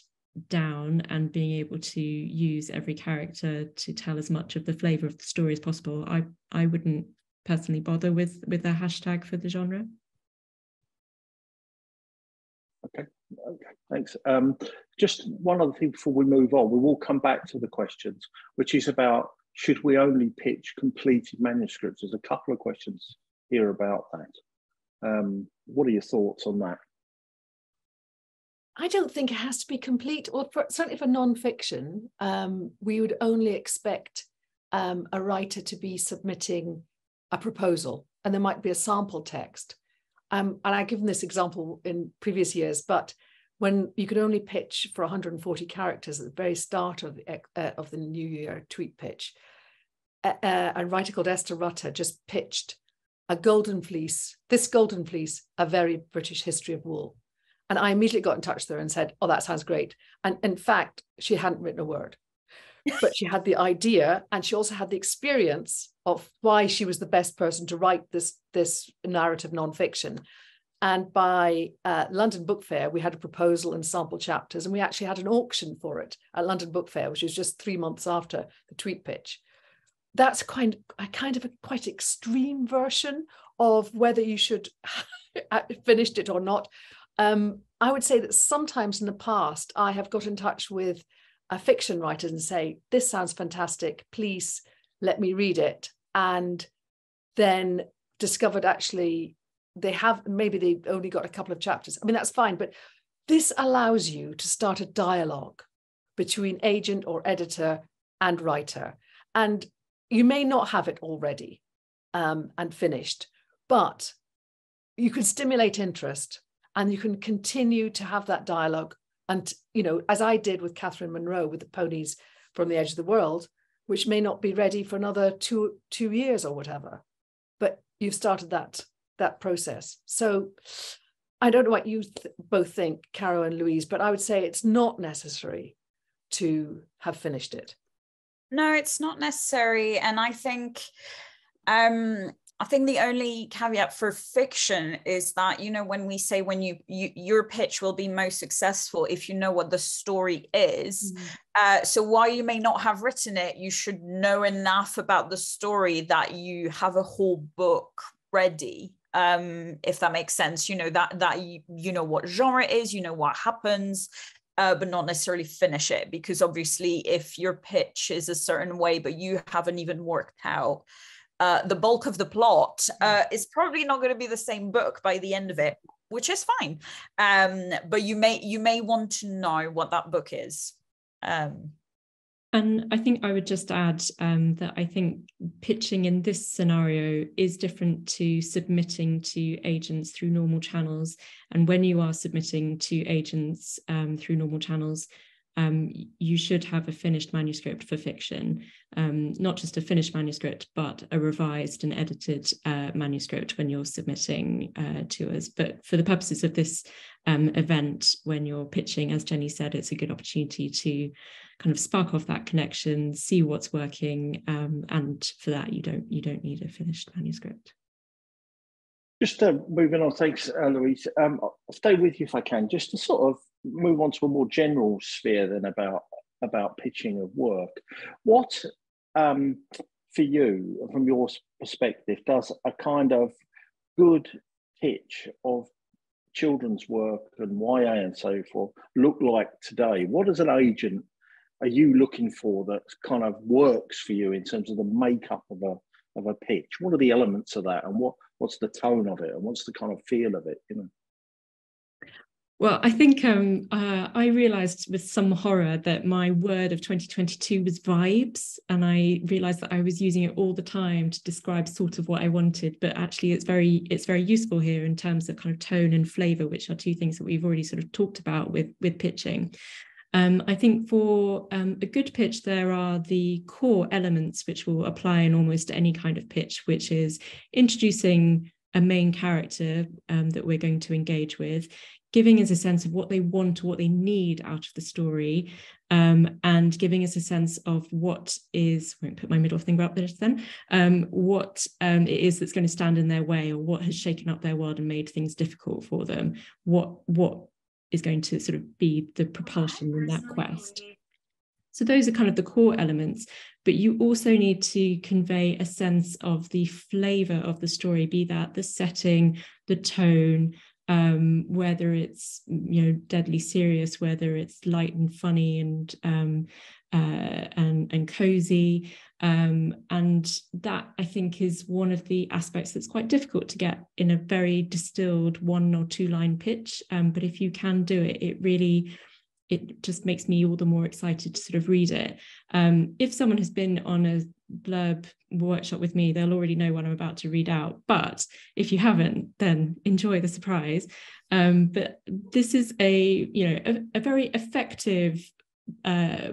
down and being able to use every character to tell as much of the flavour of the story as possible, I I wouldn't personally bother with with a hashtag for the genre. Okay, okay, thanks. Um, just one other thing before we move on, we will come back to the questions, which is about should we only pitch completed manuscripts? There's a couple of questions here about that. Um, what are your thoughts on that? I don't think it has to be complete, or for, certainly for non-fiction, um, we would only expect um, a writer to be submitting a proposal, and there might be a sample text. Um, and I've given this example in previous years, but when you could only pitch for one hundred forty characters at the very start of the, uh, of the New Year tweet pitch, uh, uh, a writer called Esther Rutter just pitched a golden fleece, this golden fleece, a very British history of wool. And I immediately got in touch with her and said, oh, that sounds great. And in fact, she hadn't written a word, but she had the idea. And she also had the experience of why she was the best person to write this, this narrative nonfiction. And by uh, London Book Fair, we had a proposal and sample chapters. And we actually had an auction for it at London Book Fair, which was just three months after the tweet pitch. That's kind a kind of a quite extreme version of whether you should have finished it or not. Um, I would say that sometimes in the past, I have got in touch with a fiction writer and say, this sounds fantastic, please let me read it. And then discovered actually they have, maybe they only got a couple of chapters. I mean, that's fine, but this allows you to start a dialogue between agent or editor and writer. And you may not have it already um, and finished, but you can stimulate interest. And you can continue to have that dialogue. And, you know, as I did with Catherine Munro with The Ponies from the Edge of the World, which may not be ready for another two, two years or whatever, but you've started that, that process. So I don't know what you th both think, Caro and Louise, but I would say it's not necessary to have finished it. No, it's not necessary. And I think... Um... I think the only caveat for fiction is that, you know, when we say when you, you your pitch will be most successful if you know what the story is. Mm. Uh, so while you may not have written it, you should know enough about the story that you have a whole book ready um, if that makes sense. You know that that you, you know what genre it is, you know what happens, uh, but not necessarily finish it, because obviously if your pitch is a certain way, but you haven't even worked out uh, the bulk of the plot, uh, it's probably not going to be the same book by the end of it, which is fine. Um, but you may you may want to know what that book is. Um, And I think I would just add um, that I think pitching in this scenario is different to submitting to agents through normal channels. And when you are submitting to agents um, through normal channels, um, you should have a finished manuscript for fiction, um, not just a finished manuscript, but a revised and edited uh, manuscript when you're submitting uh, to us. But for the purposes of this um, event, when you're pitching, as Jenny said, it's a good opportunity to kind of spark off that connection, see what's working, um, and for that you don't you don't need a finished manuscript. Just uh, moving on, thanks, uh, Louise. Um, I'll stay with you if I can, just to sort of move on to a more general sphere than about about pitching of work. What um, for you, from your perspective, does a kind of good pitch of children's work and Y A and so forth look like today? What does an agent are you looking for that kind of works for you in terms of the makeup of a of a pitch? What are the elements of that, and what what's the tone of it, and what's the kind of feel of it? You know. Well, I think um, uh, I realised with some horror that my word of twenty twenty-two was vibes, and I realised that I was using it all the time to describe sort of what I wanted. But actually, it's very it's very useful here in terms of kind of tone and flavour, which are two things that we've already sort of talked about with with pitching. Um, I think for um, a good pitch, there are the core elements which will apply in almost any kind of pitch, which is introducing a main character um, that we're going to engage with, giving us a sense of what they want or what they need out of the story, um, and giving us a sense of what is, I won't put my middle finger up there then, um, what um, it is that's going to stand in their way, or what has shaken up their world and made things difficult for them, what what is going to sort of be the propulsion in that quest. So those are kind of the core elements, but you also need to convey a sense of the flavour of the story, be that the setting, the tone, um, whether it's, you know, deadly serious, whether it's light and funny and um, uh, and, and cosy. Um, and that, I think, is one of the aspects that's quite difficult to get in a very distilled one or two line pitch. Um, but if you can do it, it really, it just makes me all the more excited to sort of read it. Um, if someone has been on a blurb workshop with me, they'll already know what I'm about to read out. But if you haven't, then enjoy the surprise. Um, but this is a, you know, a, a very effective Uh,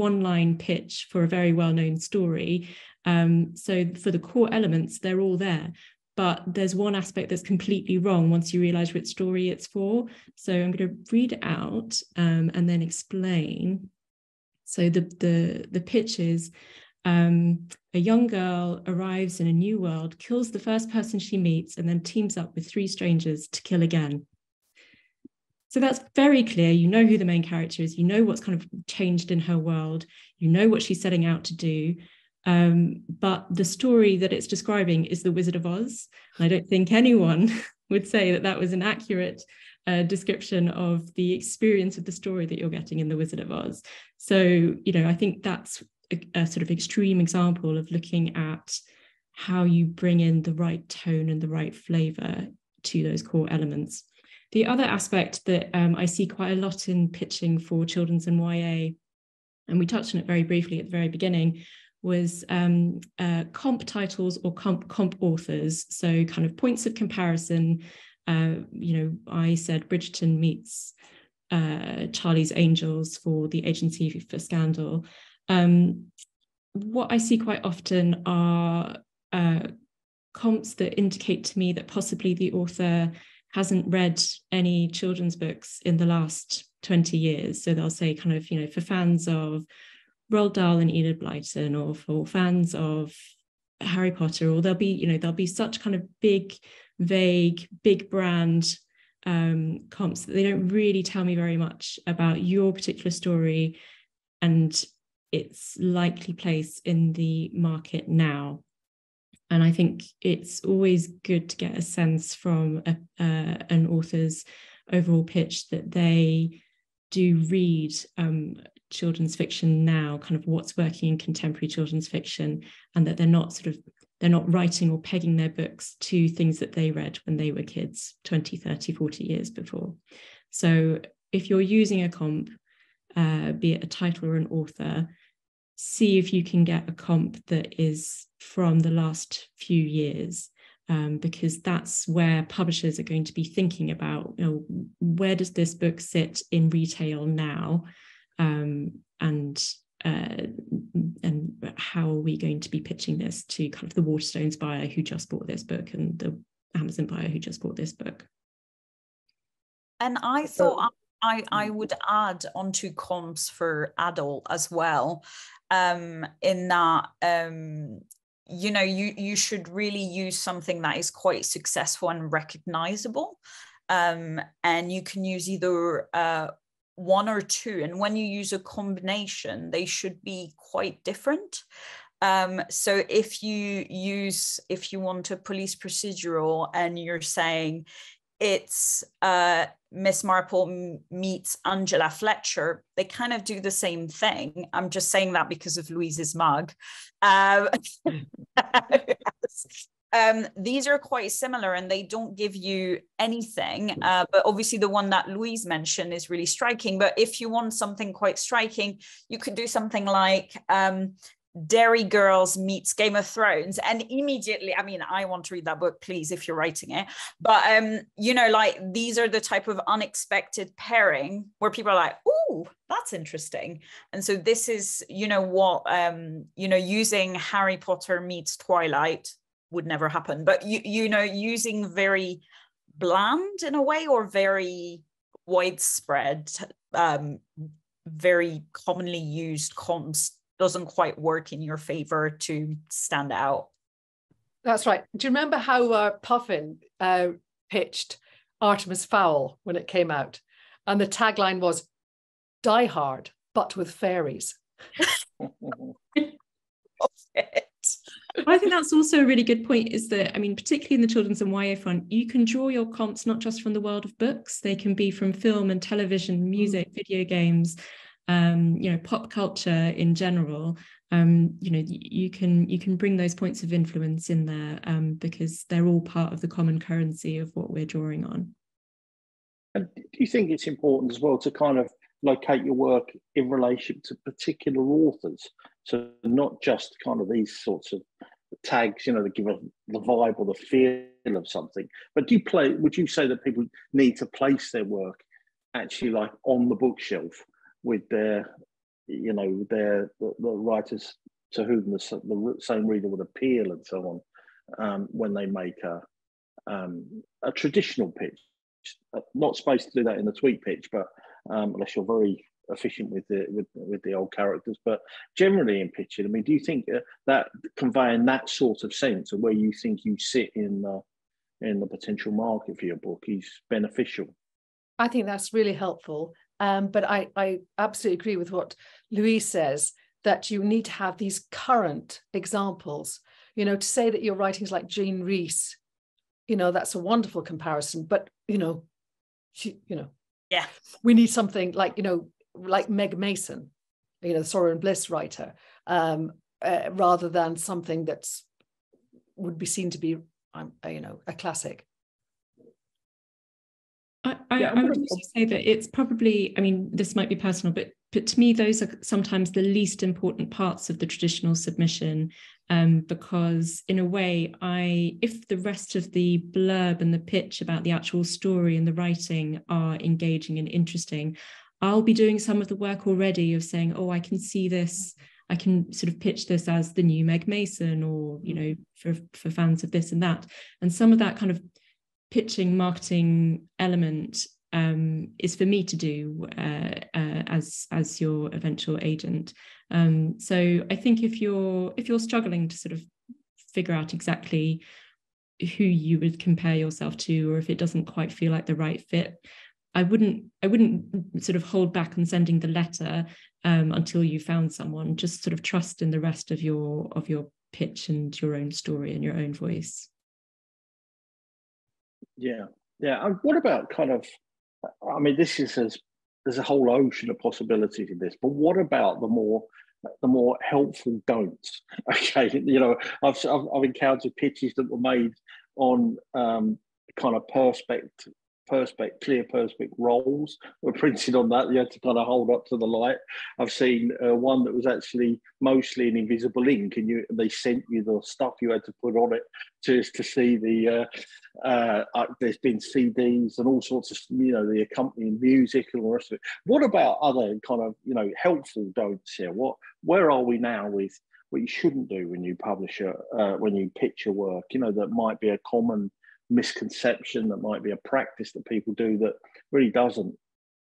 one-line pitch for a very well-known story. Um, so for the core elements, they're all there, but there's one aspect that's completely wrong once you realise which story it's for. So I'm going to read it out um, and then explain. So the the the pitch is um, a young girl arrives in a new world, kills the first person she meets, and then teams up with three strangers to kill again. So that's very clear. You know who the main character is. You know what's kind of changed in her world. You know what she's setting out to do. Um, but the story that it's describing is The Wizard of Oz. I don't think anyone would say that that was an accurate uh, description of the experience of the story that you're getting in The Wizard of Oz. So, you know, I think that's a, a sort of extreme example of looking at how you bring in the right tone and the right flavour to those core elements. The other aspect that um, I see quite a lot in pitching for children's and Y A, and we touched on it very briefly at the very beginning, was um, uh, comp titles or comp, comp authors. So kind of points of comparison. Uh, you know, I said Bridgerton meets uh, Charlie's Angels for The Agency for Scandal. Um, what I see quite often are uh, comps that indicate to me that possibly the author hasn't read any children's books in the last twenty years. So they'll say kind of, you know, for fans of Roald Dahl and Enid Blyton, or for fans of Harry Potter, or there'll be, you know, there'll be such kind of big, vague, big brand um, comps that they don't really tell me very much about your particular story and its likely place in the market now. And I think it's always good to get a sense from a, uh, an author's overall pitch that they do read um, children's fiction now, kind of what's working in contemporary children's fiction, and that they're not sort of, they're not writing or pegging their books to things that they read when they were kids twenty, thirty, forty years before. So if you're using a comp, uh, be it a title or an author, see if you can get a comp that is from the last few years, um, because that's where publishers are going to be thinking about, you know, where does this book sit in retail now, um, and uh, and how are we going to be pitching this to kind of the Waterstones buyer who just bought this book and the Amazon buyer who just bought this book. And I thought I, I would add onto comps for adult as well. Um, in that, um, you know, you, you should really use something that is quite successful and recognizable. Um, and you can use either uh, one or two. And when you use a combination, they should be quite different. Um, so if you use, if you want a police procedural and you're saying it's uh, Miss Marple meets Angela Fletcher, they kind of do the same thing. I'm just saying that because of Louise's mug. Um, um, these are quite similar and they don't give you anything. Uh, but obviously the one that Louise mentioned is really striking. But if you want something quite striking, you could do something like um, Dairy Girls meets Game of Thrones, and immediately, I mean, I want to read that book, please, if you're writing it. But um, you know, like, these are the type of unexpected pairing where people are like, "Ooh, that's interesting." And so this is, you know, what um, you know, using Harry Potter meets Twilight would never happen. But you, you know, using very bland in a way, or very widespread, um, very commonly used comps, doesn't quite work in your favor to stand out. That's right. Do you remember how uh, Puffin uh, pitched Artemis Fowl when it came out? And the tagline was, "Die hard, but with fairies." I think that's also a really good point, is that, I mean, particularly in the children's and Y A front, you can draw your comps not just from the world of books, they can be from film and television, music, mm. video games, Um, you know, pop culture in general. Um, you know, you, you can you can bring those points of influence in there, um, because they're all part of the common currency of what we're drawing on. And do you think it's important as well to kind of locate your work in relation to particular authors? So not just kind of these sorts of tags, you know, that give a, the vibe or the feel of something. But do you play? Would you say that people need to place their work actually like on the bookshelf with their, you know, their the, the writers to whom the, the same reader would appeal and so on, um, when they make a um, a traditional pitch? Not supposed to do that in the tweet pitch, but um, unless you're very efficient with the with, with the old characters. But generally in pitching, I mean, do you think that conveying that sort of sense of where you think you sit in the in the potential market for your book is beneficial? I think that's really helpful. Um, but I, I absolutely agree with what Louise says, that you need to have these current examples. You know, to say that your writing's like Jane Reese, you know, that's a wonderful comparison. But, you know, she, you know, yeah, we need something like, you know, like Meg Mason, you know, the Sorrow and Bliss writer, um, uh, rather than something that's would be seen to be, um, you know, a classic. I, I, I would also say that it's probably, I mean, this might be personal, but, but to me, those are sometimes the least important parts of the traditional submission, um, because in a way, I, if the rest of the blurb and the pitch about the actual story and the writing are engaging and interesting, I'll be doing some of the work already of saying, oh, I can see this, I can sort of pitch this as the new Meg Mason, or, you know, for, for fans of this and that. And some of that kind of pitching marketing element um, is for me to do uh, uh, as as your eventual agent. Um, so I think if you're if you're struggling to sort of figure out exactly who you would compare yourself to, or if it doesn't quite feel like the right fit, I wouldn't I wouldn't sort of hold back on sending the letter um, until you found someone. Just sort of trust in the rest of your of your pitch and your own story and your own voice. Yeah, yeah. And what about kind of, I mean, this is as there's a whole ocean of possibilities in this, but what about the more the more helpful don'ts? Okay, you know, I've I've encountered pitches that were made on um, kind of Perspect, Perspect, clear Perspect rolls were printed on that. You had to kind of hold up to the light. I've seen uh, one that was actually mostly in invisible ink, and you they sent you the stuff you had to put on it just to see the. Uh, uh, uh, there's been C Ds and all sorts of, you know, the accompanying music and all the rest of it. What about other kind of, you know, helpful don'ts here? What where are we now with what you shouldn't do when you publish a uh, when you pitch your work? You know, that might be a common misconception, that might be a practice that people do that really doesn't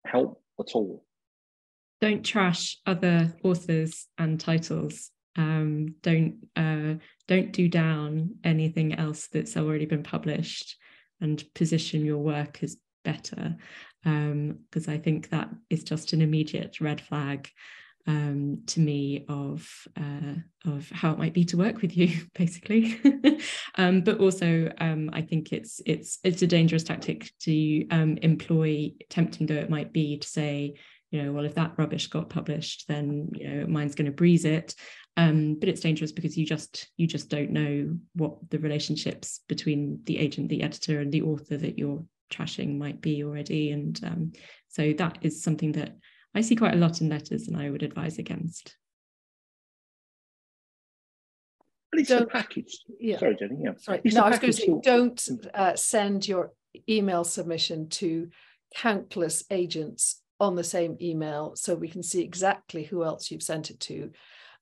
help at all. Don't trash other authors and titles. Um, don't uh, don't do down anything else that's already been published, and position your work as better, because um, I think that is just an immediate red flag um, to me of uh, of how it might be to work with you, basically. um, but also, um, I think it's it's it's a dangerous tactic to um, employ, tempting though it might be, to say, you know, well, if that rubbish got published, then, you know, mine's going to breeze it. Um, but it's dangerous because you just you just don't know what the relationships between the agent, the editor, and the author that you're trashing might be already. And um, so that is something that I see quite a lot in letters, and I would advise against. But it's a package. Yeah. Sorry, Jenny. Yeah. Sorry. No, I was going to say, don't uh, send your email submission to countless agents on the same email, so we can see exactly who else you've sent it to.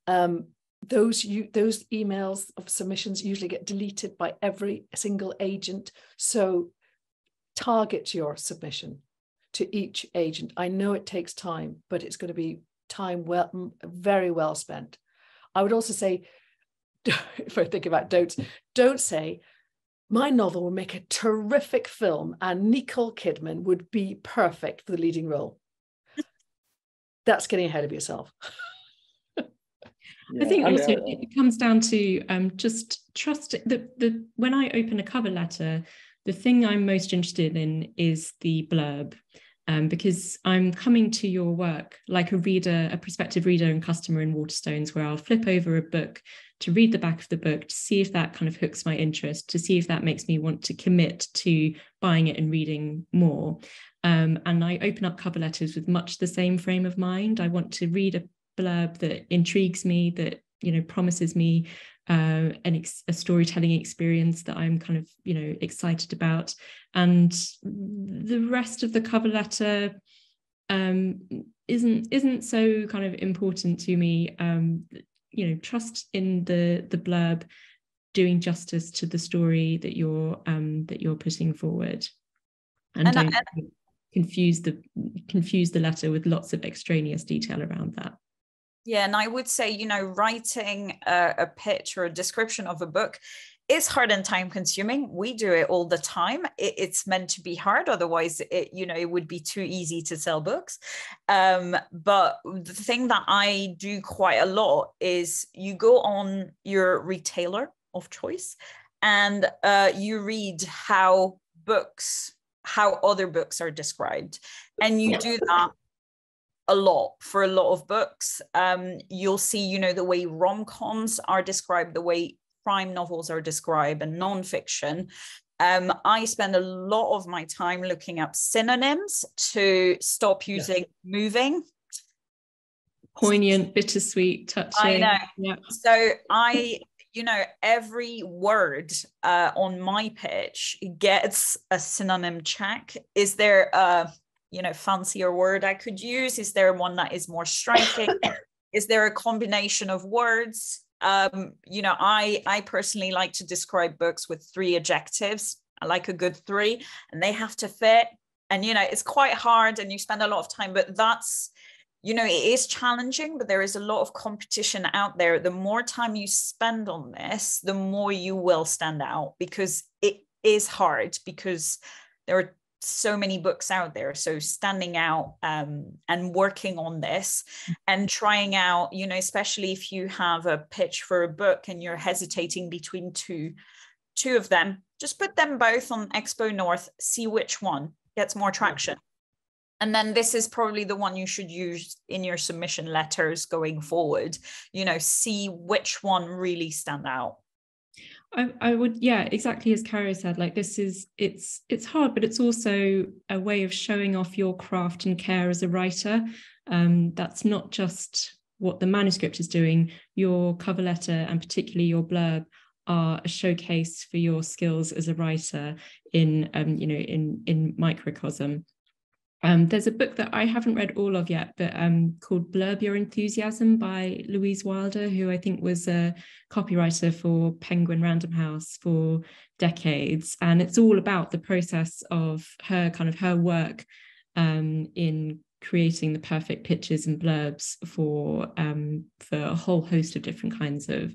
Um, those you, those emails of submissions usually get deleted by every single agent. So target your submission to each agent. I know it takes time, but it's going to be time well, very well spent. I would also say, if I think about don'ts, don't say, my novel will make a terrific film and Nicole Kidman would be perfect for the leading role. That's getting ahead of yourself. Yeah, I think also I it comes down to um, just trust. The, the, when I open a cover letter, the thing I'm most interested in is the blurb, um, because I'm coming to your work like a reader, a prospective reader and customer in Waterstones, where I'll flip over a book to read the back of the book, to see if that kind of hooks my interest, to see if that makes me want to commit to buying it and reading more. Um, and I open up cover letters with much the same frame of mind. I want to read a blurb that intrigues me, that, you know, promises me uh, an ex a storytelling experience that I'm kind of, you know, excited about. And the rest of the cover letter um, isn't isn't so kind of important to me. Um, you know, trust in the the blurb doing justice to the story that you're um, that you're putting forward, and, and don't I, and confuse the confuse the letter with lots of extraneous detail around that. Yeah, and I would say, you know, writing a, a pitch or a description of a book is hard and time consuming. We do it all the time. It, it's meant to be hard. Otherwise, it, you know, it would be too easy to sell books. Um, but the thing that I do quite a lot is you go on your retailer of choice and uh, you read how books, how other books are described. And you do that a lot for a lot of books. Um, you'll see, you know, the way rom-coms are described, the way crime novels are described, and non-fiction. Um, I spend a lot of my time looking up synonyms to stop using yeah. moving. Poignant, bittersweet, touching. I know. Yeah. So I, you know, every word uh, on my pitch gets a synonym check. Is there a you know, fancier word I could use? Is there one that is more striking? Is there a combination of words? Um, you know, I, I personally like to describe books with three adjectives. I like a good three, and they have to fit. And, you know, it's quite hard and you spend a lot of time, but that's, you know, it is challenging, but there is a lot of competition out there. The more time you spend on this, the more you will stand out, because it is hard, because there are so many books out there. So standing out um, and working on this and trying out, you know, especially if you have a pitch for a book and you're hesitating between two, two of them, just put them both on XpoNorth, see which one gets more traction. And then this is probably the one you should use in your submission letters going forward, you know, see which one really stand out. I, I would, yeah, exactly as Caro said, like this is, it's it's hard, but it's also a way of showing off your craft and care as a writer. Um, that's not just what the manuscript is doing. Your cover letter and particularly your blurb are a showcase for your skills as a writer in, um, you know, in, in microcosm. Um, there's a book that I haven't read all of yet, but um, called Blurb Your Enthusiasm by Louise Wilder, who I think was a copywriter for Penguin Random House for decades. And it's all about the process of her kind of her work um, in creating the perfect pitches and blurbs for um, for a whole host of different kinds of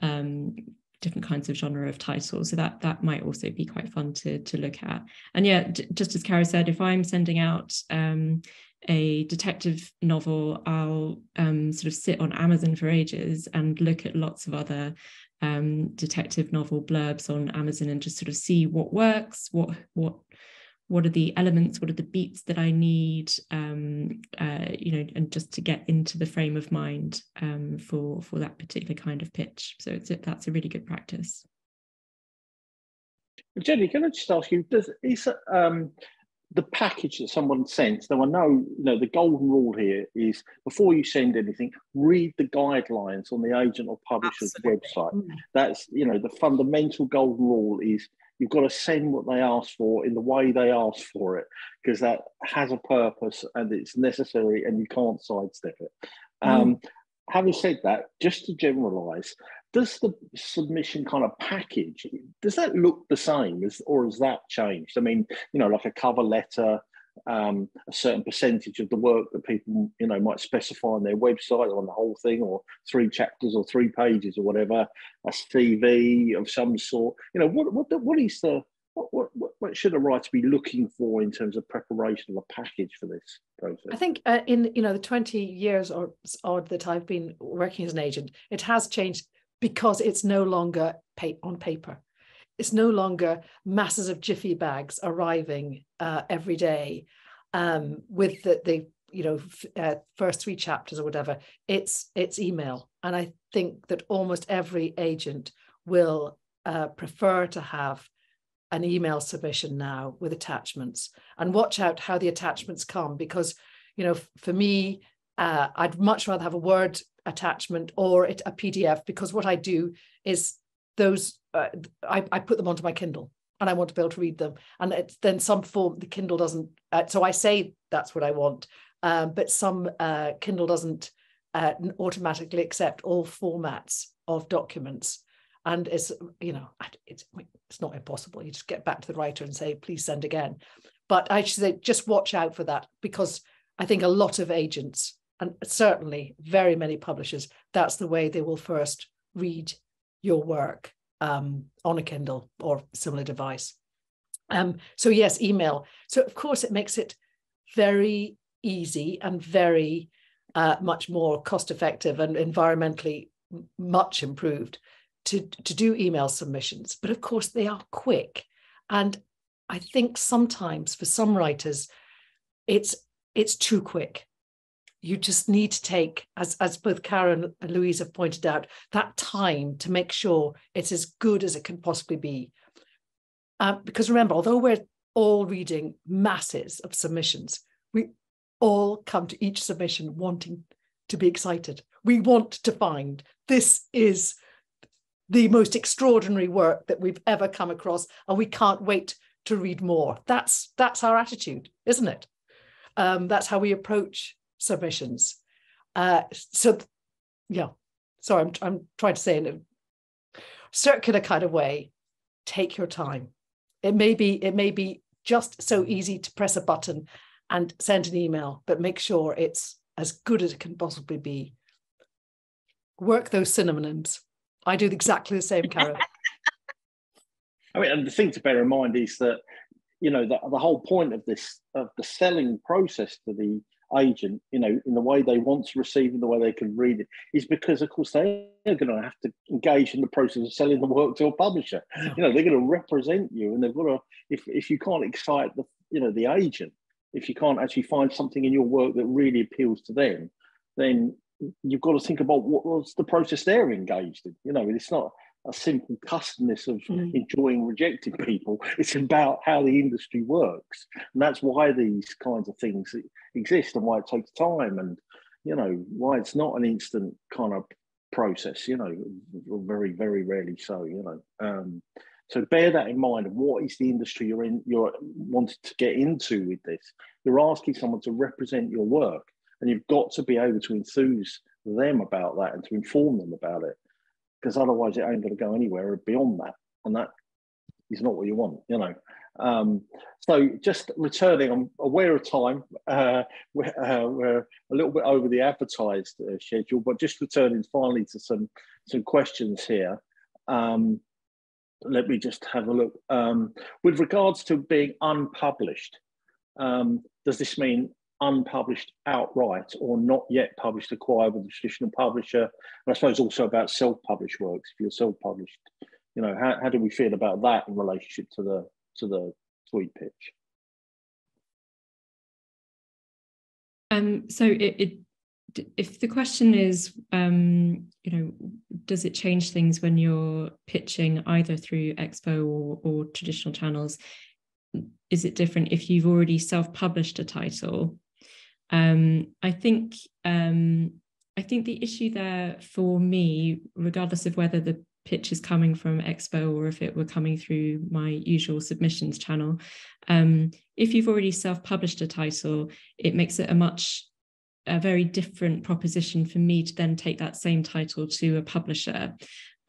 um different kinds of genre of titles. So that that might also be quite fun to to look at. And yeah, just as Caro said, if I'm sending out um, a detective novel, I'll um, sort of sit on Amazon for ages and look at lots of other um, detective novel blurbs on Amazon and just sort of see what works, what what what are the elements, what are the beats that I need, um, uh, you know, and just to get into the frame of mind um, for, for that particular kind of pitch. So it's a, that's a really good practice. Jenny, can I just ask you, does, is um, the package that someone sends, though I know, you know, the golden rule here is before you send anything, read the guidelines on the agent or publisher's Absolutely. website. That's, you know, the fundamental golden rule is you've got to send what they ask for in the way they ask for it, because that has a purpose and it's necessary and you can't sidestep it. Mm. Um, having said that, just to generalise, does the submission kind of package, does that look the same as, or has that changed? I mean, you know, like a cover letter, um, a certain percentage of the work that people, you know, might specify on their website or on the whole thing, or three chapters or three pages or whatever, a C V of some sort. You know, what what what is the what what what should a writer be looking for in terms of preparation of a package for this process? I think uh, in you know the twenty years or odd that I've been working as an agent, it has changed because it's no longer pay- on paper. It's no longer masses of jiffy bags arriving uh, every day um, with the, the you know f- uh, first three chapters or whatever. It's it's email, and I think that almost every agent will uh, prefer to have an email submission now with attachments. And watch out how the attachments come, because you know f- for me, uh, I'd much rather have a Word attachment or it, a P D F, because what I do is those. Uh, I, I put them onto my Kindle and I want to be able to read them. And it's then some form, the Kindle doesn't, uh, so I say that's what I want, um, but some uh, Kindle doesn't uh, automatically accept all formats of documents. And it's, you know, it's, it's not impossible. You just get back to the writer and say, please send again. But I should say, just watch out for that, because I think a lot of agents, and certainly very many publishers, that's the way they will first read your work. Um, on a Kindle or similar device. Um, so yes, email. So of course it makes it very easy and very uh, much more cost effective and environmentally much improved to, to do email submissions. But of course they are quick. And I think sometimes for some writers, it's it's too quick. You just need to take, as, as both Caro and Louise have pointed out, that time to make sure it's as good as it can possibly be. Uh, because remember, although we're all reading masses of submissions, we all come to each submission wanting to be excited. We want to find this is the most extraordinary work that we've ever come across, and we can't wait to read more. That's, that's our attitude, isn't it? Um, that's how we approach submissions. Uh, so, th- yeah, sorry, I'm, I'm trying to say in a circular kind of way, take your time. It may be, it may be just so easy to press a button and send an email, but make sure it's as good as it can possibly be. Work those synonyms. I do exactly the same, Caro. I mean, and the thing to bear in mind is that you know, the, the whole point of this, of the selling process to the agent, you know, in the way they want to receive it, the way they can read it, is because, of course, they're going to have to engage in the process of selling the work to a publisher. You know, they're going to represent you, and they've got to, if, if you can't excite the, you know, the agent, if you can't actually find something in your work that really appeals to them, then you've got to think about what was the process they're engaged in. You know, it's not a simple customism of mm. enjoying rejecting people. It's about how the industry works, and that's why these kinds of things exist, and why it takes time, and you know why it's not an instant kind of process. You know, very very rarely so. You know, um, so bear that in mind. What is the industry you're in? You're wanting to get into with this? You're asking someone to represent your work, and you've got to be able to enthuse them about that and to inform them about it, because otherwise it ain't going to go anywhere beyond that, and that is not what you want, you know. Um, so just returning, I'm aware of time. Uh, we're, uh, we're a little bit over the advertised uh, schedule, but just returning finally to some, some questions here. Um, let me just have a look. Um, with regards to being unpublished, um, does this mean unpublished outright or not yet published, acquired with a traditional publisher? And I suppose also about self-published works. If you're self-published, you know, how, how do we feel about that in relationship to the to the tweet pitch? Um, so it, it, if the question is, um, you know, does it change things when you're pitching either through Expo or, or traditional channels? Is it different if you've already self-published a title? Um, I think um, I think the issue there for me, regardless of whether the pitch is coming from Expo or if it were coming through my usual submissions channel, um, if you've already self-published a title, it makes it a much, a very different proposition for me to then take that same title to a publisher,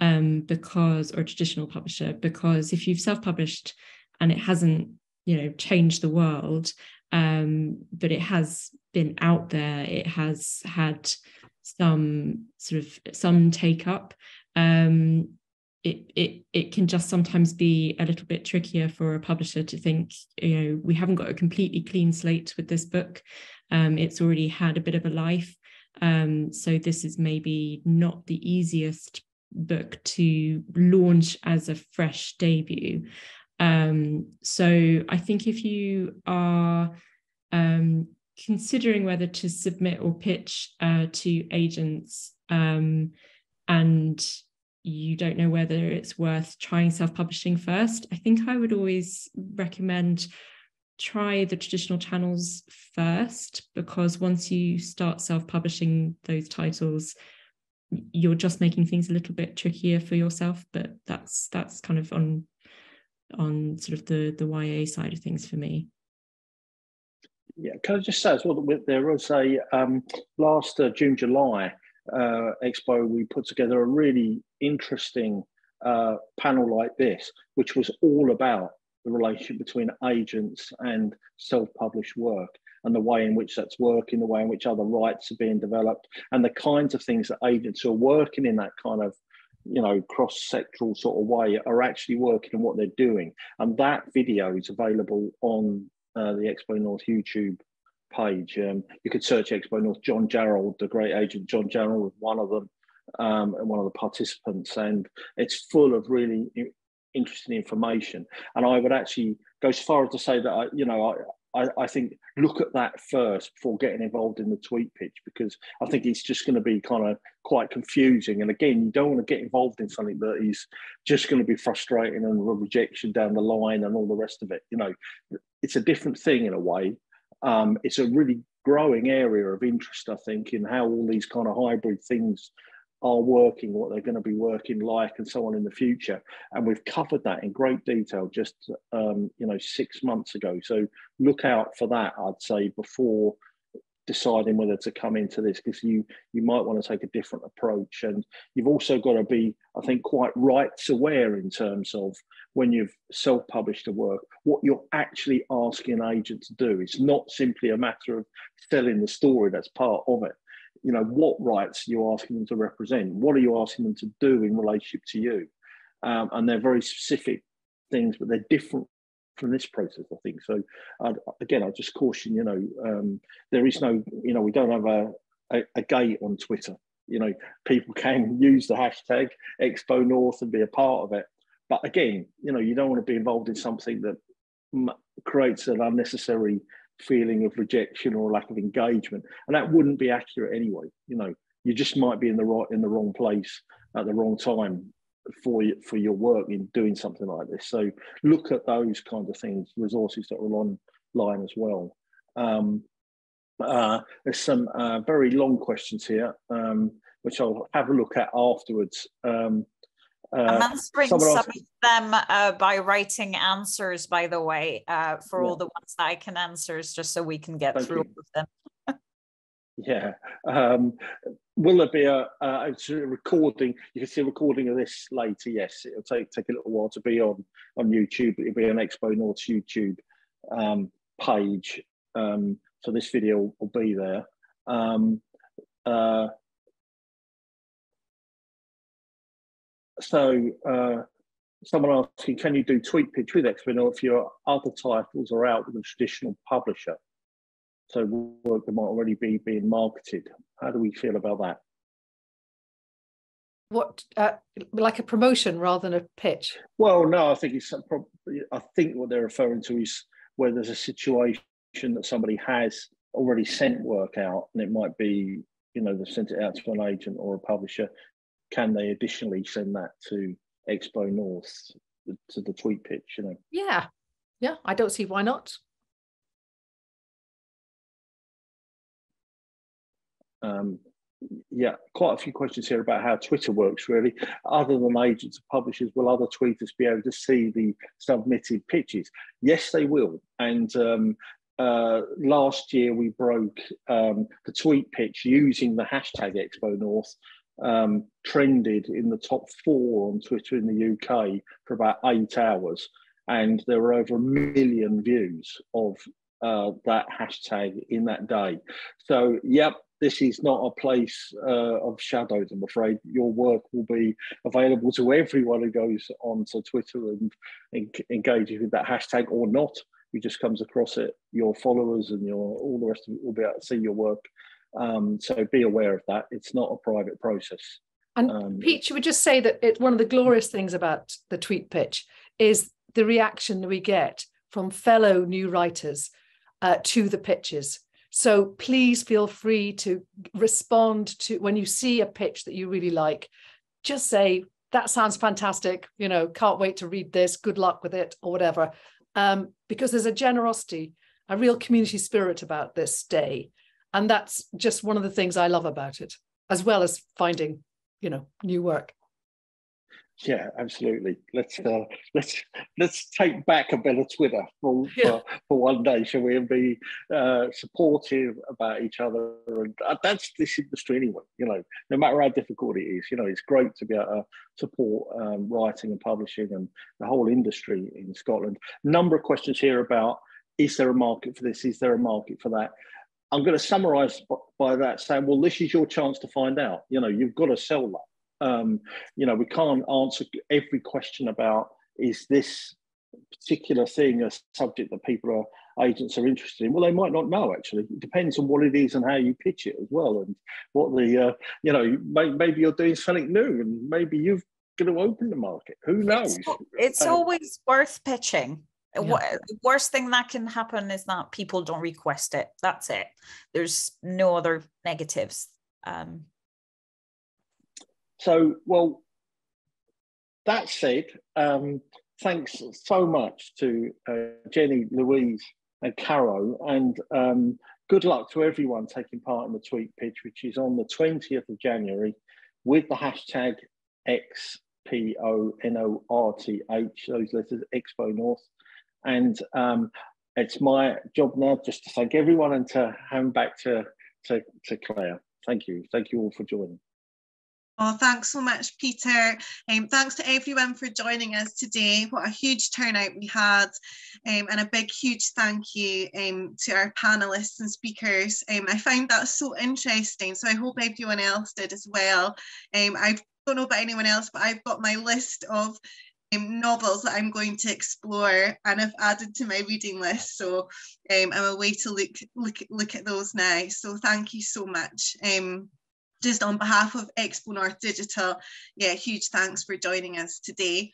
um, because, or a traditional publisher, because if you've self-published and it hasn't, you know, changed the world, um, but it has been out there, it has had some sort of some take up, um, it, it, it can just sometimes be a little bit trickier for a publisher to think, you know, we haven't got a completely clean slate with this book. Um, it's already had a bit of a life. Um, so this is maybe not the easiest book to launch as a fresh debut. Um, so I think if you are um, considering whether to submit or pitch uh, to agents, um, and you don't know whether it's worth trying self-publishing first, I think I would always recommend try the traditional channels first, because once you start self-publishing those titles, you're just making things a little bit trickier for yourself. But that's that's kind of on on sort of the the Y A side of things for me. Yeah, can I just say as well that there was a um, last uh, June July uh, Expo, we put together a really interesting uh, panel like this, which was all about the relationship between agents and self-published work, and the way in which that's working, the way in which other rights are being developed, and the kinds of things that agents are working in that kind of, you know, cross-sectoral sort of way are actually working and what they're doing. And that video is available on uh, the XpoNorth YouTube page. Um, you could search XpoNorth. John Jarrell, the great agent John Jarrell, was one of them, um, and one of the participants, and it's full of really interesting information. And I would actually go as far as to say that I, you know, I I, I think look at that first before getting involved in the tweet pitch, because I think it's just going to be kind of quite confusing. And again, you don't want to get involved in something that is just going to be frustrating and rejection down the line and all the rest of it. You know, it's a different thing in a way. Um, it's a really growing area of interest, I think, in how all these kind of hybrid things are working, what they're going to be working like, and so on in the future. And we've covered that in great detail just um, you know, six months ago. So look out for that, I'd say, before deciding whether to come into this, because you you might want to take a different approach. And you've also got to be, I think, quite rights aware in terms of when you've self-published a work, what you're actually asking an agent to do. It's not simply a matter of telling the story, that's part of it. You know, what rights are you asking them to represent? What are you asking them to do in relationship to you? Um, and they're very specific things, but they're different from this process, I think. So I'd, again, I'll just caution, you know, um, there is no, you know, we don't have a, a, a gate on Twitter. You know, people can use the hashtag XpoNorth and be a part of it. But again, you know, you don't want to be involved in something that m creates an unnecessary feeling of rejection or lack of engagement. And that wouldn't be accurate anyway. You know, you just might be in the right, in the wrong place at the wrong time for you, for your work in doing something like this. So look at those kinds of things, resources that are online as well. Um, uh, there's some uh, very long questions here, um, which I'll have a look at afterwards. Um, Uh, I'm answering some of them uh, by writing answers, by the way, uh, for yeah. all the ones that I can answer, just so we can get Thank through you. all of them. yeah. Um, will there be a, a recording? You can see a recording of this later, yes. It'll take, take a little while to be on, on YouTube. It'll be on XpoNorth's YouTube um, page. Um, so this video will be there. Um, uh, So uh, someone asking, can you do tweet pitch with XpoNorth if your other titles are out with a traditional publisher? So work that might already be being marketed. How do we feel about that? What, uh, like a promotion rather than a pitch? Well, no, I think it's probably, I think what they're referring to is where there's a situation that somebody has already sent work out, and it might be, you know, they've sent it out to an agent or a publisher. Can they additionally send that to XpoNorth, to the tweet pitch, you know? Yeah, yeah, I don't see why not. Um, yeah, quite a few questions here about how Twitter works, really. Other than agents and publishers, will other tweeters be able to see the submitted pitches? Yes, they will. And um, uh, last year we broke um, the tweet pitch using the hashtag XpoNorth. Um, trended in the top four on Twitter in the U K for about eight hours, and there were over a million views of uh, that hashtag in that day. So, yep, this is not a place uh, of shadows, I'm afraid. Your work will be available to everyone who goes onto Twitter and, and engages with that hashtag or not, who just comes across it. Your followers and your all the rest of it will be able to see your work. Um, so be aware of that. It's not a private process. And um, Pete, should we just say that it's one of the glorious things about the tweet pitch is the reaction we get from fellow new writers uh, to the pitches. So please feel free to respond to when you see a pitch that you really like. Just say, that sounds fantastic. You know, can't wait to read this. Good luck with it or whatever. Um, because there's a generosity, a real community spirit about this day. And that's just one of the things I love about it, as well as finding, you know, new work. Yeah, absolutely. Let's uh, let's let's take back a bit of Twitter for yeah. for, for one day, shall we? And be uh, supportive about each other. And that's this industry anyway. You know, no matter how difficult it is, you know, it's great to be able to support um, writing and publishing and the whole industry in Scotland. Number of questions here about: is there a market for this? Is there a market for that? I'm going to summarise by that saying, well, this is your chance to find out. You know, you've got to sell that. Um, you know, we can't answer every question about is this particular thing a subject that people are, agents are interested in. Well, they might not know, actually. It depends on what it is and how you pitch it as well. And what the, uh, you know, maybe you're doing something new and maybe you've got to open the market. Who knows? It's, it's um, always worth pitching. Yeah. The worst thing that can happen is that people don't request it. That's it. There's no other negatives. Um. So, well, that said, um, thanks so much to uh, Jenny, Louise and Caro, and um, good luck to everyone taking part in the tweet pitch, which is on the twentieth of January with the hashtag X P O N O R T H, those letters, XpoNorth. And um, it's my job now just to thank everyone and to hand back to, to, to Claire. Thank you. Thank you all for joining. Oh, thanks so much, Peter. Um, thanks to everyone for joining us today. What a huge turnout we had, um, and a big, huge thank you um, to our panellists and speakers. Um, I found that so interesting, so I hope everyone else did as well. Um, I don't know about anyone else, but I've got my list of um, novels that I'm going to explore and I've added to my reading list. So um, I'm away to look, look, look at those now. So thank you so much. Um, just on behalf of XpoNorth Digital, yeah, huge thanks for joining us today.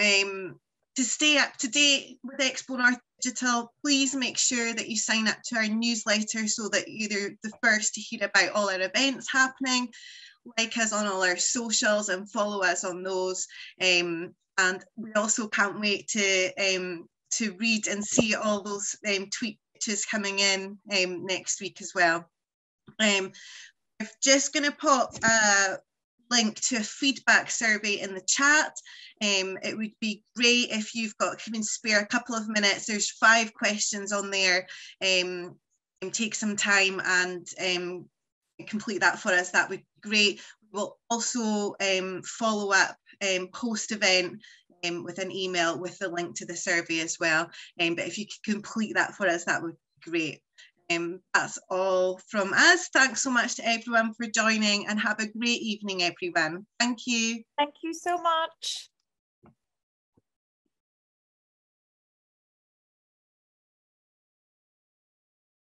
Um, to stay up to date with XpoNorth Digital, please make sure that you sign up to our newsletter so that you're the first to hear about all our events happening, like us on all our socials and follow us on those. Um, and we also can't wait to, um, to read and see all those um, tweet pictures coming in um, next week as well. Um, I'm just going to pop a link to a feedback survey in the chat. Um, it would be great if you've got, if you can spare a couple of minutes. There's five questions on there. Um, take some time and um, complete that for us. That would be great. We will also um, follow up um, post-event um, with an email with the link to the survey as well. Um, but if you could complete that for us, that would be great. Um, that's all from us. Thanks so much to everyone for joining and have a great evening, everyone. Thank you. Thank you so much.